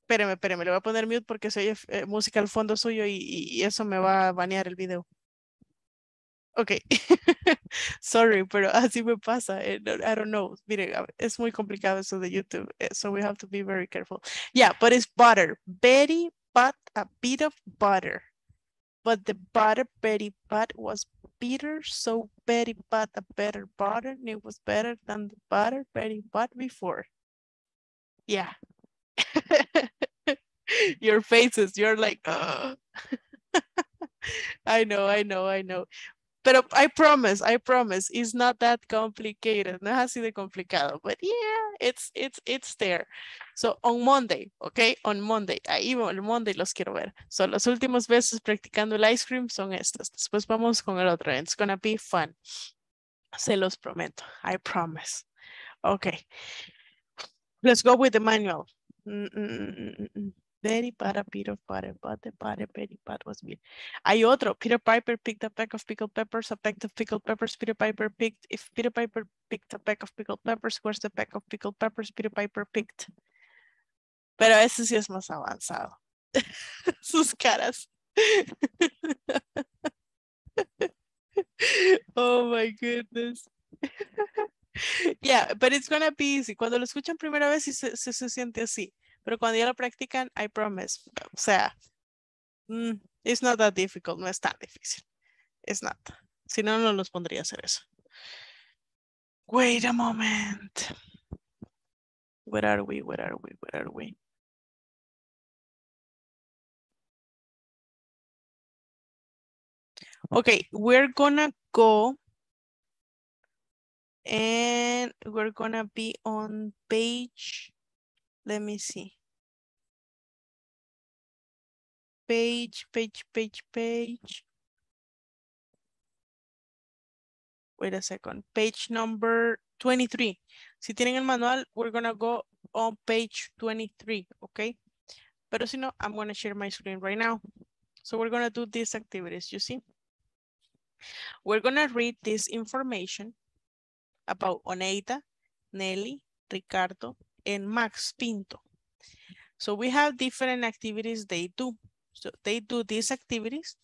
Espéreme, espéreme, le voy a poner mute porque se oye música al fondo suyo y eso me va a banear el video. Okay. Sorry, pero así me pasa. I don't know. Miren, es muy complicado eso de YouTube. So we have to be very careful. Yeah, but it's butter. Very but a bit of butter. But the butter very bad was bitter. So very bad a better butter. And it was better than the butter very bad before. Yeah. Your faces, you're like, oh. I know, I know, I know. Pero I promise, it's not that complicated. No es así de complicado, but yeah, it's there. So on Monday, okay, on Monday, ahí el Monday los quiero ver. So los últimos veces practicando el ice cream son estas. Después vamos con el otro. It's gonna be fun. Se los prometo. I promise. Okay. Let's go with the manual. Very bad, a bit of butter, but the butter very bad was bitter. Hay otro. Peter Piper picked a pack of pickled peppers, a pack of pickled peppers. Peter Piper picked. If Peter Piper picked a pack of pickled peppers, where's the pack of pickled peppers Peter Piper picked? Pero ese sí es más avanzado. Sus caras. Oh my goodness. Yeah, but it's gonna be easy. Cuando lo escuchan primera vez y se siente así. Pero cuando ya lo practican, I promise. O sea, it's not that difficult. No es tan difícil. It's not. Si no, no los pondría a hacer eso. Wait a moment. Where are we? Where are we? Where are we? Okay, we're gonna go and we're gonna be on page... Let me see. Page. Wait a second. Page number 23. Si tienen el manual, we're going to go on page 23, okay? Pero si no, I'm going to share my screen right now. So we're going to do these activities, you see? We're going to read this information about Oneida, Nelly, Ricardo, and Max Pinto. So we have different activities they do. So they do these activities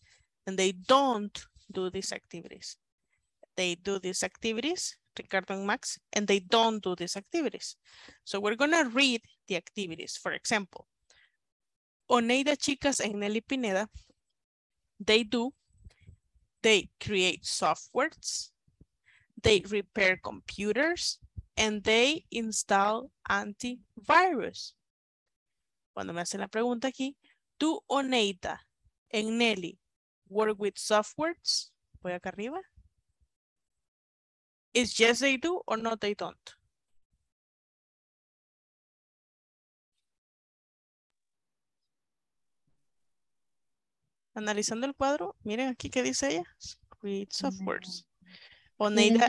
and they don't do these activities. They do these activities, Ricardo and Max, and they don't do these activities. So we're going to read the activities. For example, Oneida Chicas and Nelly Pineda, they create softwares, they repair computers, and they install antivirus. Cuando me hacen la pregunta aquí, do Oneida and Nelly work with softwares? Voy acá arriba. Is yes they do or no they don't? Analizando el cuadro, miren aquí qué dice ella. With softwares. Oneida...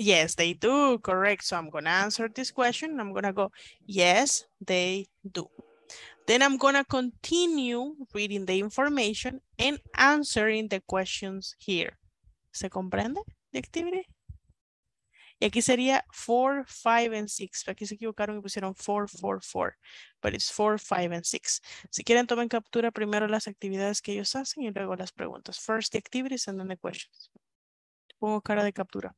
Yes, they do. Correct. So I'm going to answer this question. I'm going to go, yes, they do. Then I'm going to continue reading the information and answering the questions here. ¿Se comprende the activity? Y aquí sería 4, 5 and 6. Aquí se equivocaron y pusieron 4, 4, 4. But it's 4, 5 and 6. Si quieren, tomen captura primero las actividades que ellos hacen y luego las preguntas. First the activities and then the questions. Pongo cara de captura.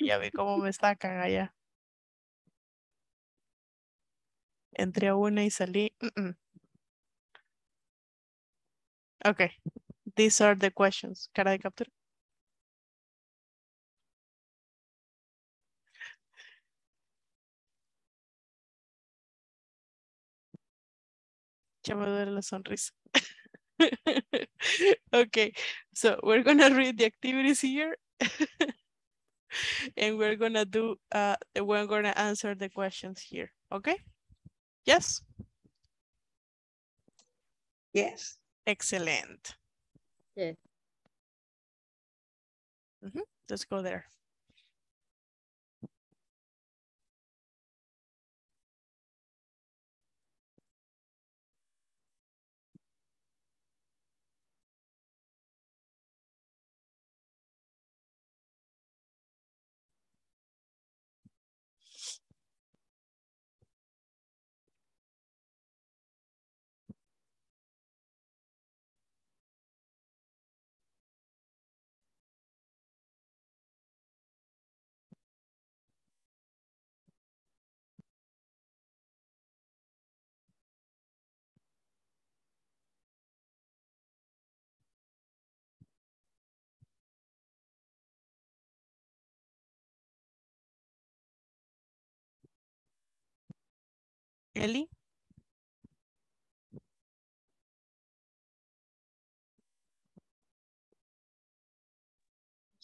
Ya ve cómo me sacan allá. Entré a una y salí. Okay, these are the questions. Cara de captura. Ya me duele la sonrisa. Okay, so we're gonna read the activities here. And we're gonna do, we're gonna answer the questions here. Okay? Yes? Yes. Excellent. Yes. Mm-hmm. Let's go there. Eli.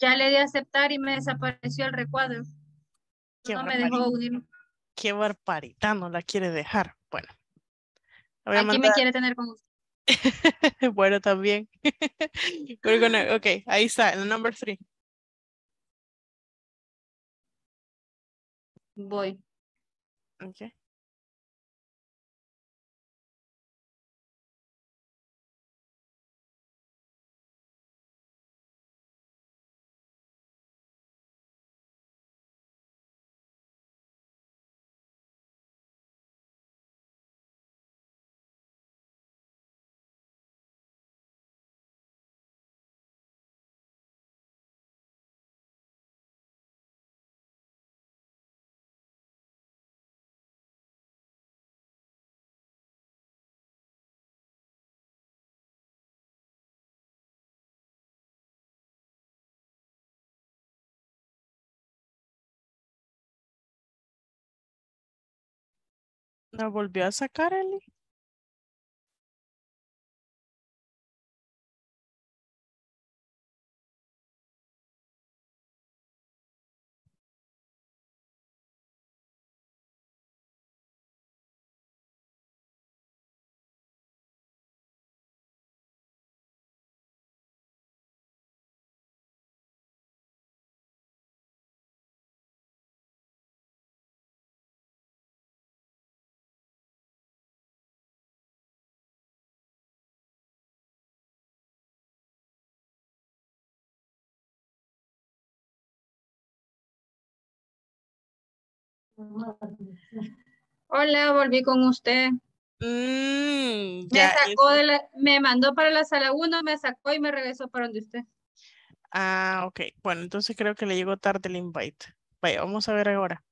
Ya le di a aceptar y me desapareció el recuadro. Qué no me dejó unir. Qué barbaridad, no la quiere dejar. Bueno. Aquí mandar... me quiere tener con usted. Bueno, también. We're gonna, ok, ahí está, el number 3. Voy. Ok. ¿No volvió a sacar, Eli? Hola, volví con usted. Me sacó de la, me mandó para la sala 1, me sacó y me regresó para donde usted. Ah, ok. Bueno, entonces creo que le llegó tarde el invite. Vaya, vamos a ver ahora.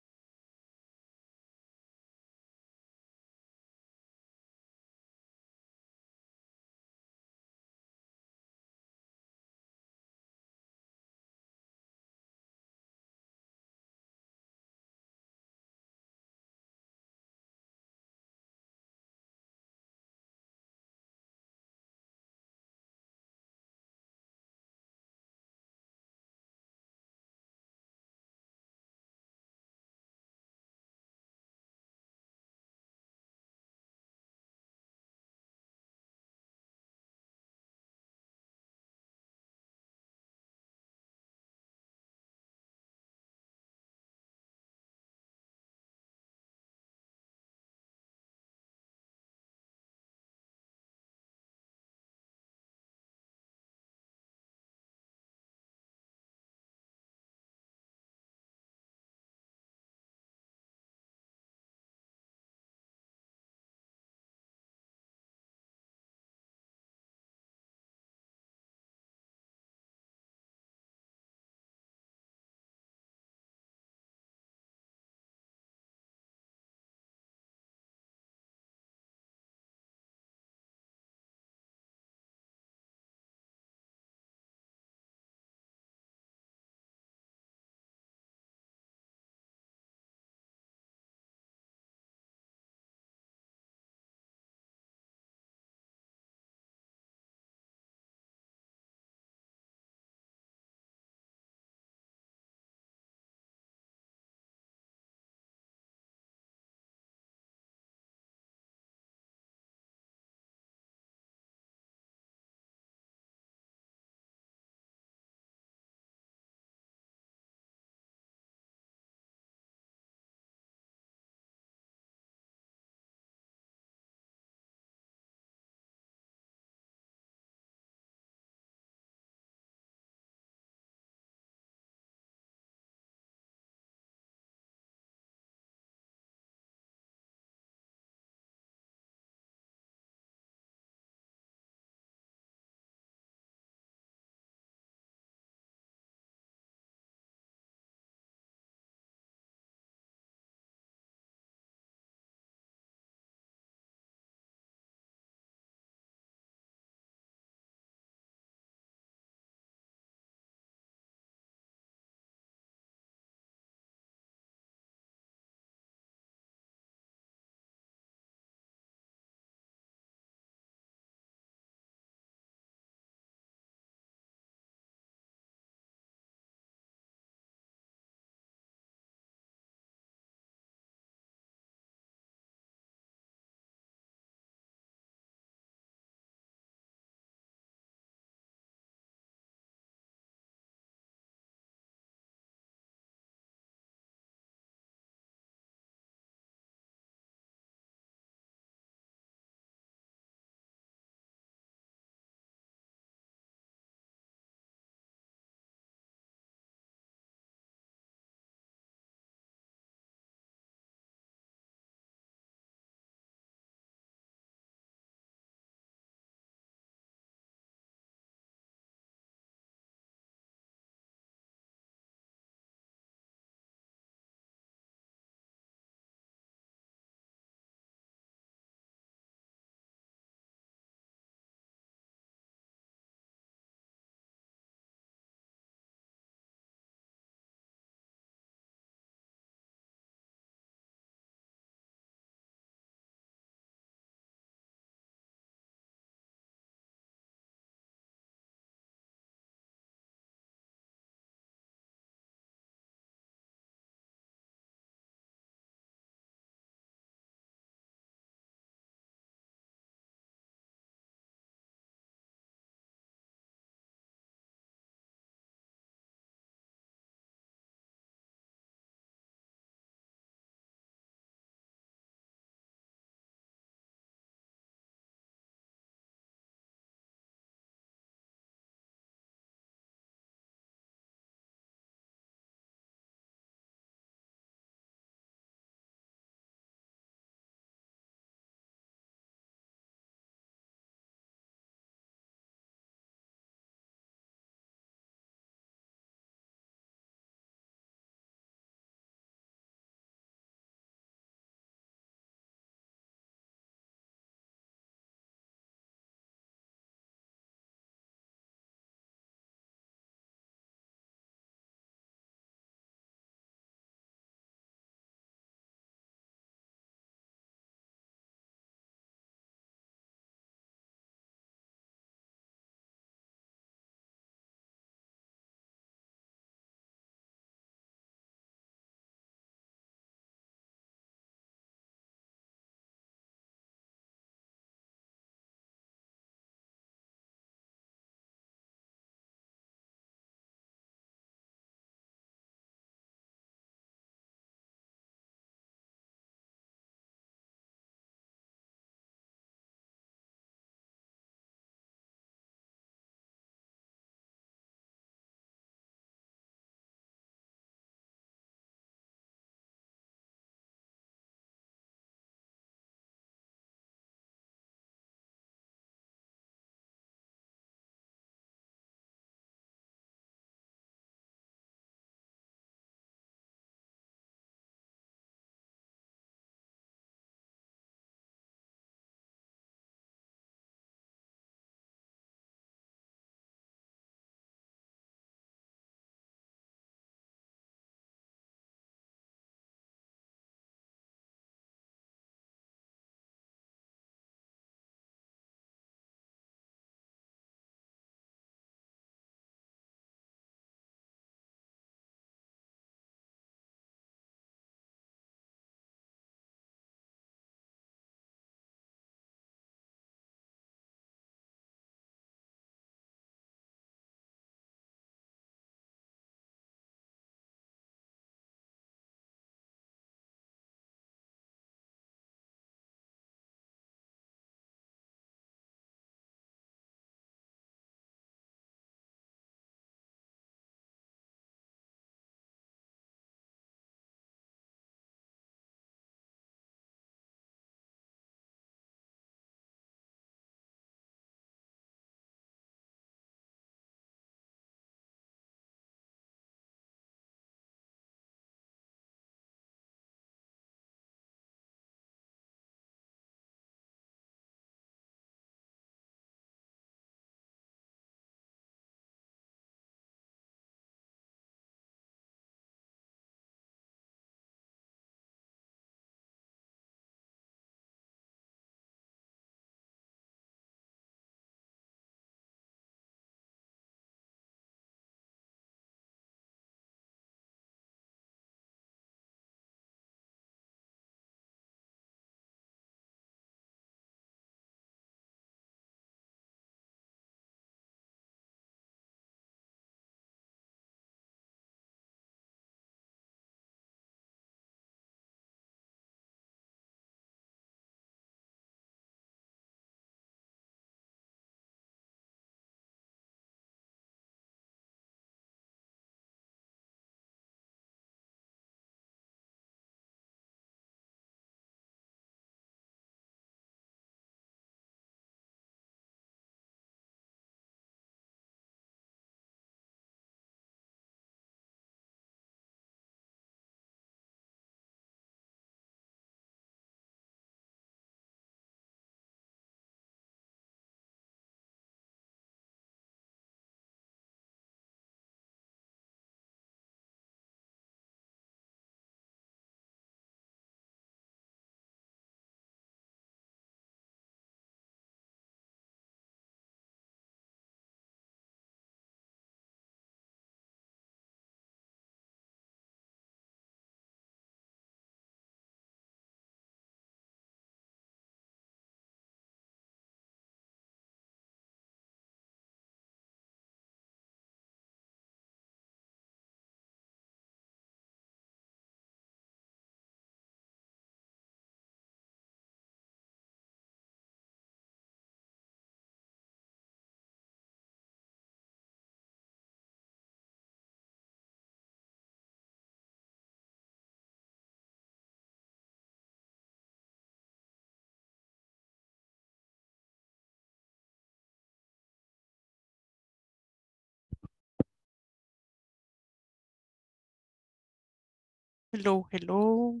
Hello, hello.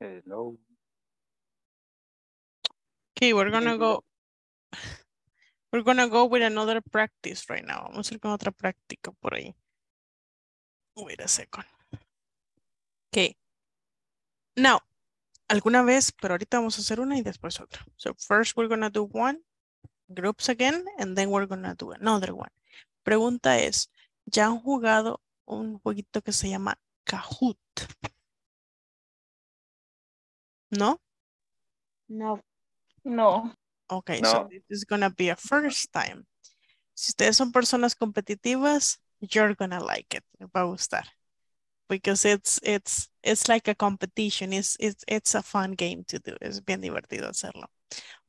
Hello. Okay, we're gonna go. We're gonna go with another practice right now. Vamos a ir con otra práctica por ahí. Wait a second. Okay. Now, alguna vez, pero ahorita vamos a hacer una y después otra. So first we're gonna do one, groups again, and then we're gonna do another one. Pregunta es, ¿ya han jugado un jueguito que se llama Kahoot? ¿No? No. No. Okay, no. So this is gonna be a first time. Si ustedes son personas competitivas, you're gonna like it. Les va a gustar. Because it's like a competition. It's a fun game to do. Es bien divertido hacerlo.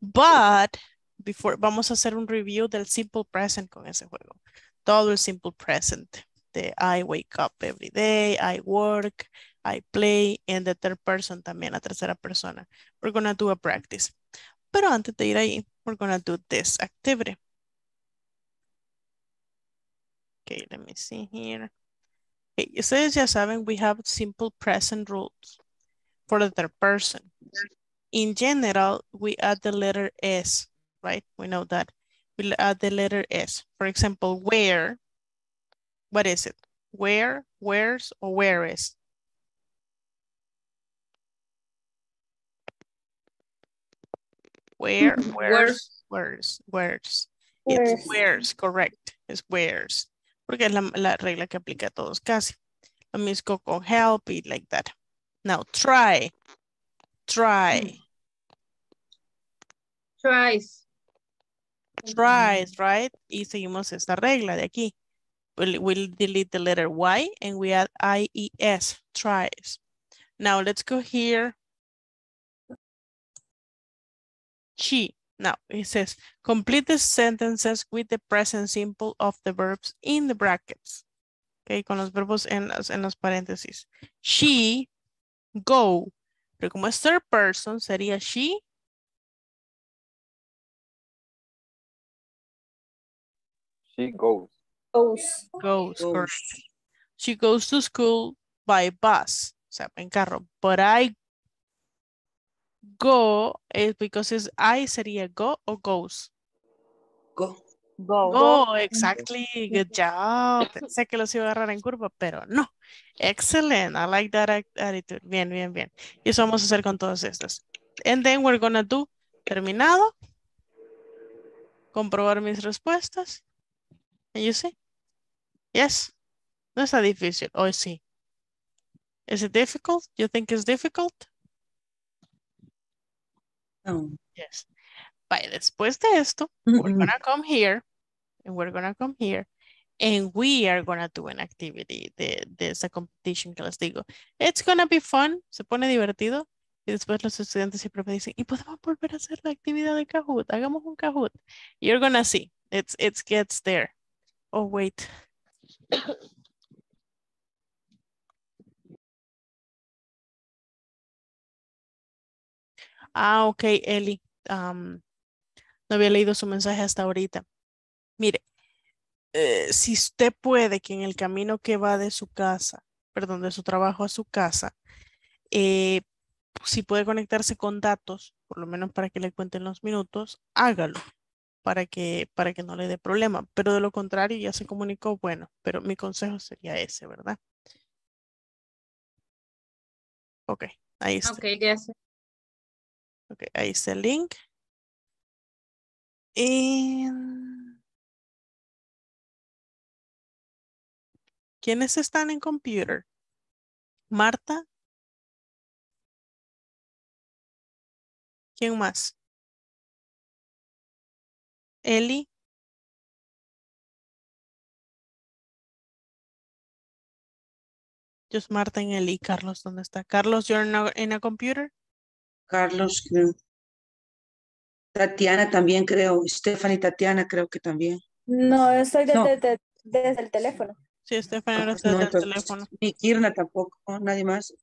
But before, vamos a hacer un review del simple present con ese juego. Todo el simple present. The I wake up every day, I work, I play, and the third person también, la tercera persona. We're gonna do a practice. Pero antes de ir ahí, we're gonna do this activity. Okay, let me see here. Okay, ustedes ya saben, we have simple present rules for the third person. In general, we add the letter S, right? We know that. We'll add the letter S. For example, where. What is it? Where, where's, or where is? Where, where's. It's where's, correct. It's where's. Porque es la regla que aplica a todos casi. Let me just go con help it like that. Now try. Try. Tries. Tries, right? Y seguimos esta regla de aquí. We'll delete the letter Y and we add I-E-S. Tries. Now let's go here. She. Now, it says, complete the sentences with the present simple of the verbs in the brackets. Okay, con los verbos en los paréntesis. She, go. Pero como es third person, sería she. She goes. Goes. Goes, correct. She goes to school by bus. O sea, en carro. But I go is because it's I sería go or goes. Go. Go. Go, exactly. Good job. Pensé que los iba a agarrar en curva, pero no. Excellent. I like that attitude. Bien, bien, bien. Y eso vamos a hacer con todas estas. And then we're gonna do terminado. Comprobar mis respuestas. And you see? Yes. No está difícil. Hoy sí. Is it difficult? You think it's difficult? Oh. Yes. But después de esto, we're gonna come here, and we're gonna come here, and we are gonna do an activity de esa competition que les digo. It's gonna be fun, se pone divertido, y después los estudiantes siempre me dicen, ¿y podemos volver a hacer la actividad de Kahoot? Hagamos un Kahoot. You're gonna see, it gets there. Oh, wait. Ah, ok, Eli. No había leído su mensaje hasta ahorita. Mire, si usted puede que en el camino que va de su casa, perdón, de su trabajo a su casa, si puede conectarse con datos, por lo menos para que le cuenten los minutos, hágalo para que no le dé problema. Pero de lo contrario, ya se comunicó, bueno, pero mi consejo sería ese, ¿verdad? Ok, ahí está. Ok, gracias. Ok, ahí está el link. Y... ¿quiénes están en computer? Marta. ¿Quién más? Eli. Just Marta y Eli. Carlos, ¿dónde está? Carlos, you're in a computer? Carlos, creo. Tatiana también, creo. Stephanie, Tatiana, creo que también. No, yo estoy desde el teléfono. Sí, Stephanie ahora está desde el teléfono. Y Kirna tampoco, nadie más.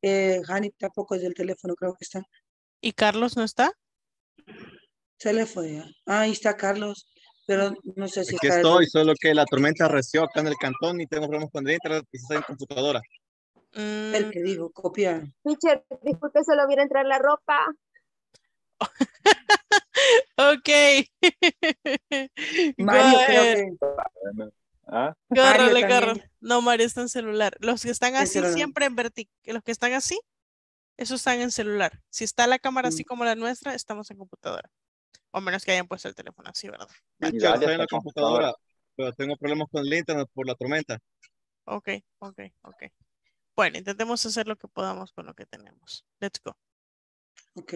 Hani tampoco es del teléfono, creo que está. ¿Y Carlos no está? Se le fue. Ahí está Carlos. Pero no sé si... Aquí estoy, solo que la tormenta arreció acá en el cantón y tengo problemas con el internet y se está en computadora. El que digo, copiar. Teacher, disculpe, solo viera entrar la ropa. Ok. Mario, creo que... ¿Ah? Córrele, córrele. No, Mario está en celular. Los que están así siempre en vertical. Los que están así, esos están en celular. Si está la cámara así como la nuestra, estamos en computadora. O menos que hayan puesto el teléfono así, ¿verdad? Yo estoy en la computadora, pero tengo problemas con el internet por la tormenta. Ok, ok, ok. Bueno, intentemos hacer lo que podamos con lo que tenemos. Let's go. Ok.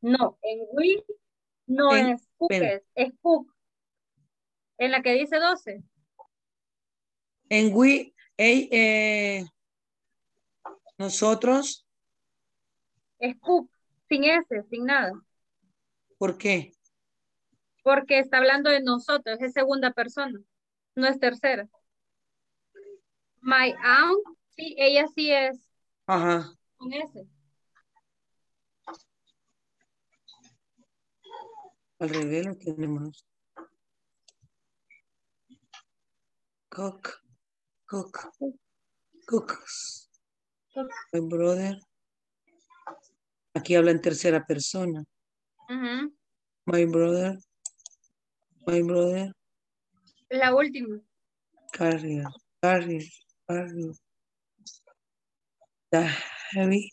No, en Will no en es cookies, es cook. En la que dice 12. En Will, nosotros. Es cook, sin S, sin nada. ¿Por qué? Porque está hablando de nosotros, es segunda persona, no es tercera. My aunt, sí, ella sí es. Ajá. Con S. Al revés lo tenemos. Cook, cook, cooks. My brother. Aquí habla en tercera persona. Uh-huh. My brother. My brother. La última. Carrier, carrier, carrier. The heavy.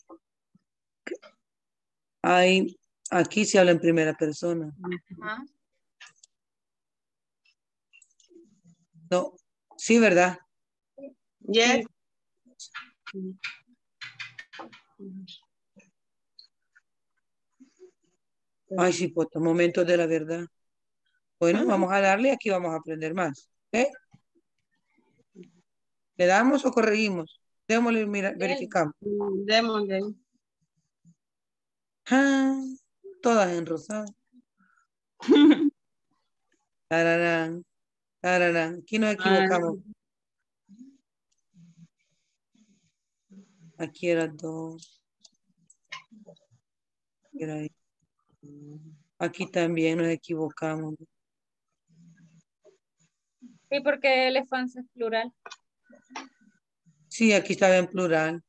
Aquí se habla en primera persona. Uh-huh. No, sí, ¿verdad? Yes. Sí. Ay, sí, pues, momentos de la verdad. Bueno, vamos a darle, aquí vamos a aprender más. ¿Eh? ¿Le damos o corregimos? Démosle, mira, verificamos. Démosle. Ah, todas en rosado. Tararán, tararán. Aquí nos equivocamos. Aquí era 2. Era ahí. Aquí también nos equivocamos. Sí, porque elefantes es plural. Sí, aquí está en plural.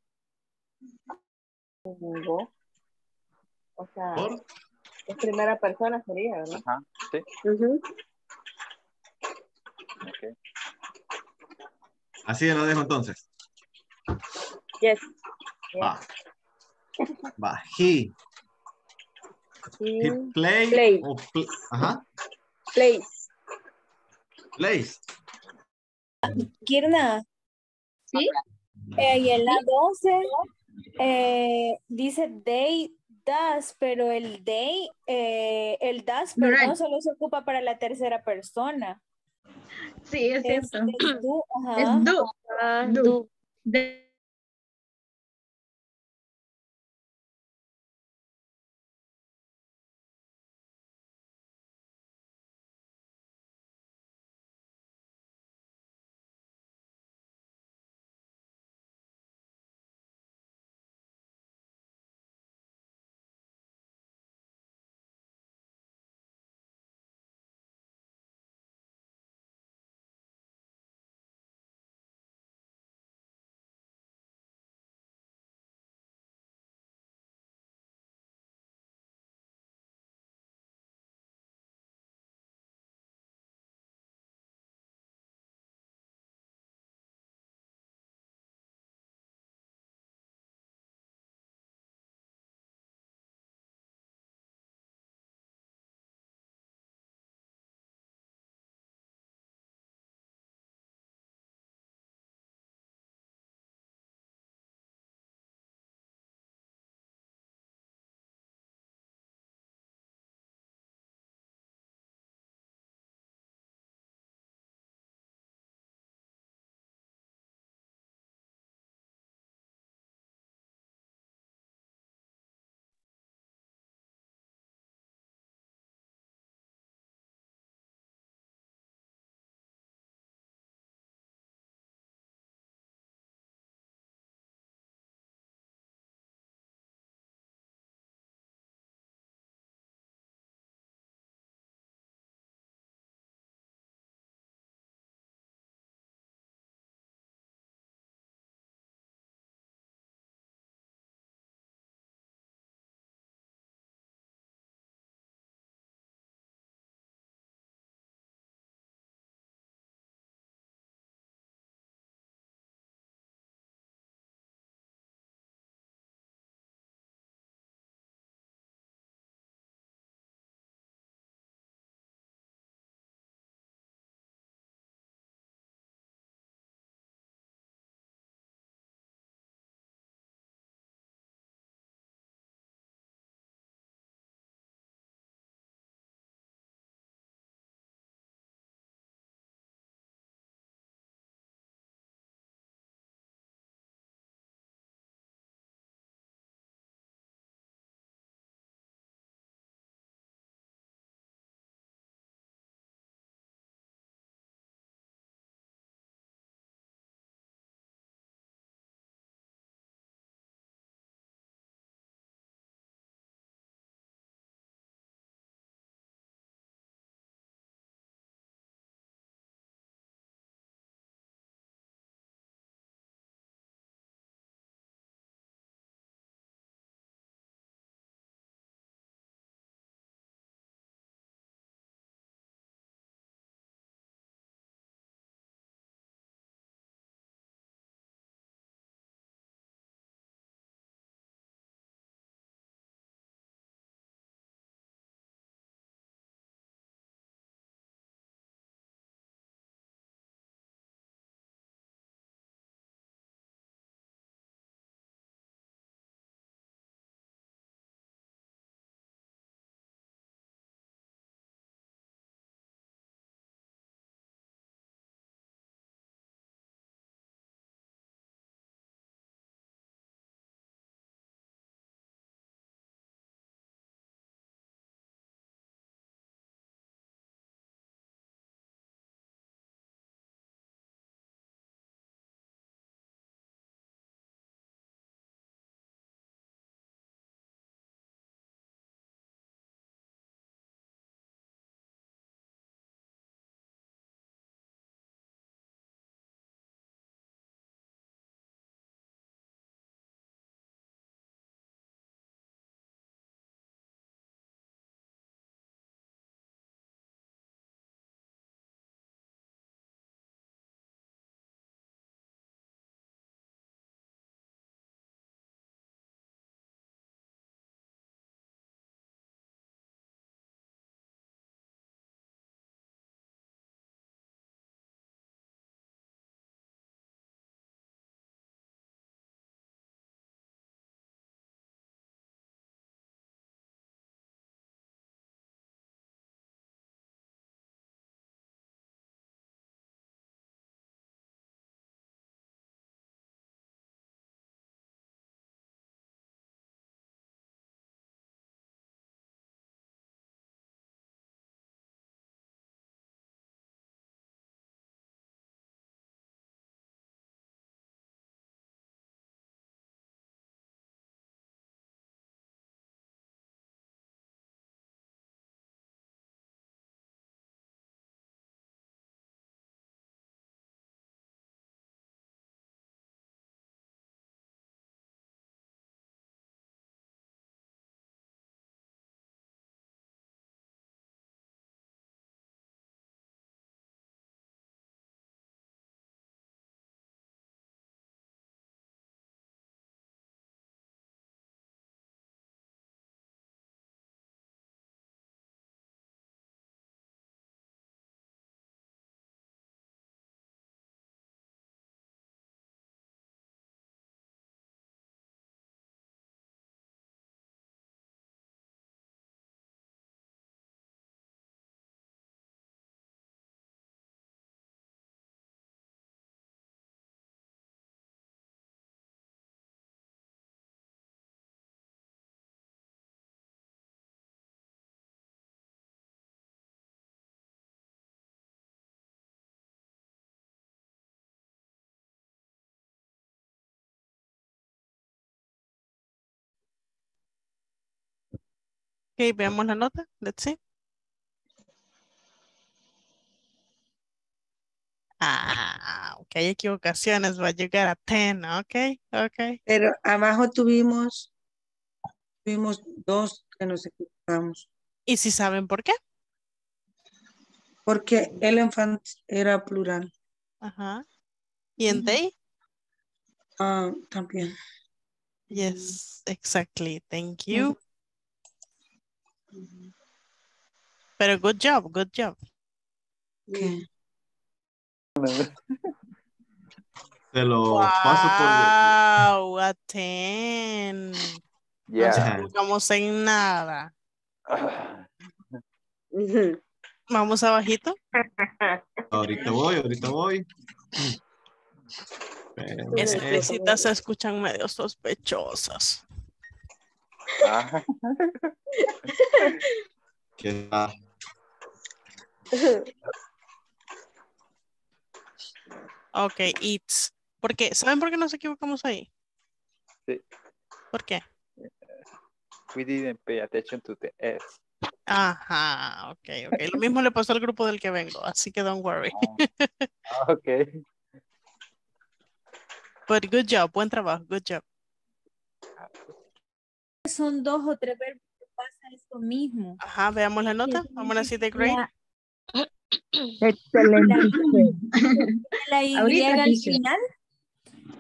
O sea, es primera persona sería, ¿verdad? Ajá, sí. Uh-huh. Okay. Así lo dejo entonces. Yes. Va. Yes. Va. He. He play. Play. O play. Ajá. Plays. Plays. Kirna. Sí. Y en la 12 dice they does, pero el they, el does, perdón, solo se ocupa para la tercera persona. Sí, es cierto. Es do. Ajá. Es do. Do. Do. Ok, veamos la nota. Let's see. Ah, ok, hay equivocaciones, but you got a 10, ok, ok. Pero abajo tuvimos dos que nos equivocamos. ¿Y si saben por qué? Porque el infante era plural. Ajá. ¿Y en they? También. Yes, exactly. Thank you. Pero good job, good job. Okay. Se lo paso todo. Wow, a 10. Yeah. No jugamos en nada. Vamos abajito. Ahorita voy. Esas visitas se escuchan medio sospechosas. ¿Qué tal? Ok, it's. ¿Por qué? ¿Saben por qué nos equivocamos ahí? Sí. ¿Por qué? We didn't pay attention to the S. Ajá, ok. Lo mismo le pasó al grupo del que vengo, así que don't worry. Ok. But good job, buen trabajo, good job. Son dos o tres verbos que pasan esto mismo. Ajá, veamos la nota. Vamos a decir de grade. Excelente. La Y al final,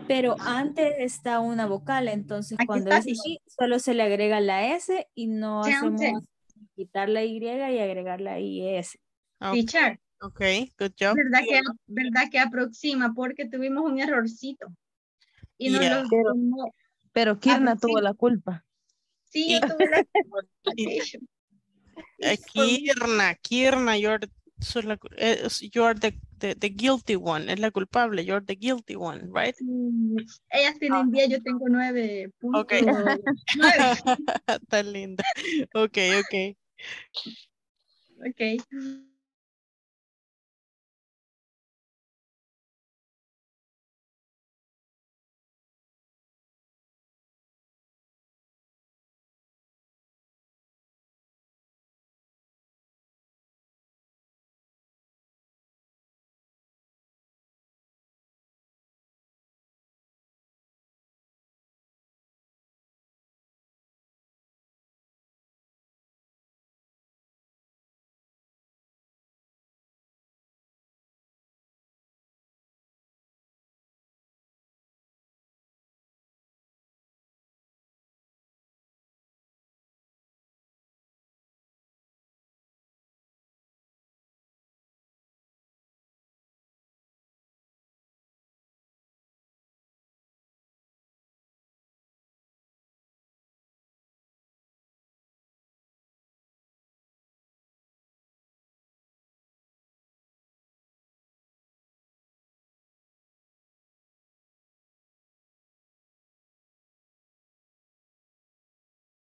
pero antes está una vocal, entonces aquí cuando es Y solo se le agrega la S y no hacemos quitar la Y y agregar la IS. Okay. Teacher. Ok, good job. ¿Verdad que aproxima? Porque tuvimos un errorcito. Y no lo... pero Kirna tuvo la culpa. Sí, yo tuve la culpa. Kirna, you're the guilty one. Es la culpable, you're the guilty one, right? Ellas tienen 10, yo tengo 9 puntos. Ok. 9. Tan linda. Ok.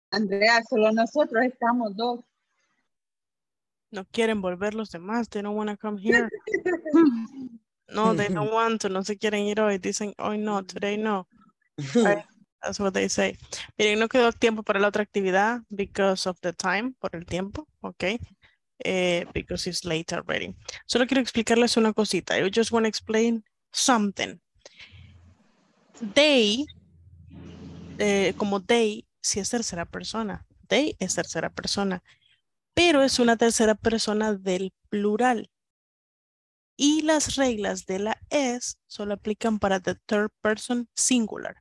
Andrea, solo nosotros estamos dos. No quieren volver los demás. They don't want to come here. No, they don't want to. No se quieren ir hoy. Dicen, hoy no, today no. Right? That's what they say. Miren, no quedó tiempo para la otra actividad because of the time, por el tiempo, ok? Because it's late already. Solo quiero explicarles una cosita. I just want to explain something. They, como they, si es tercera persona. They es tercera persona. Pero es una tercera persona del plural. Y las reglas de la S solo aplican para the third person singular.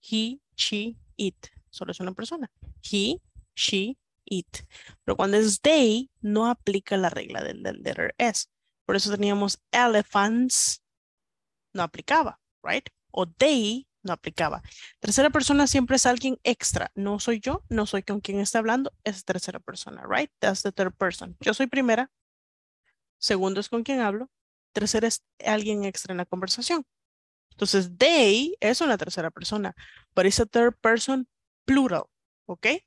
He, she, it. Solo es una persona. He, she, it. Pero cuando es they, no aplica la regla del letter S. Por eso teníamos elephants. No aplicaba, right? O they no aplicaba. Tercera persona siempre es alguien extra. No soy yo, no soy con quien está hablando, es tercera persona, right? That's the third person. Yo soy primera. Segundo es con quien hablo. Tercera es alguien extra en la conversación. Entonces, they es una tercera persona, but it's a third person plural, okay?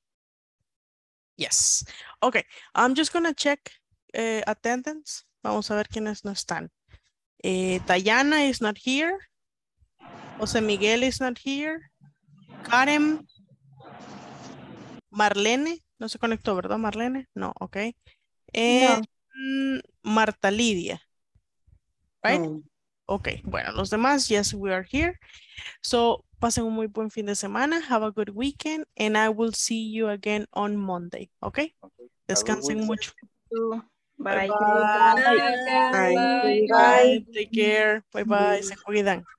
Yes. Okay, I'm just gonna check attendance. Vamos a ver quiénes no están. Dayana is not here. José Miguel is not here. Karen. Marlene No se conectó, ¿verdad, Marlene? No, ok. No. Marta Lidia. Right? No. Ok, bueno, los demás, yes, we are here. So, pasen un muy buen fin de semana. Have a good weekend. And I will see you again on Monday. Ok. Descansen mucho. Bye. Bye. Bye. Bye. Bye. Bye. Take care. Bye. Se cuidan.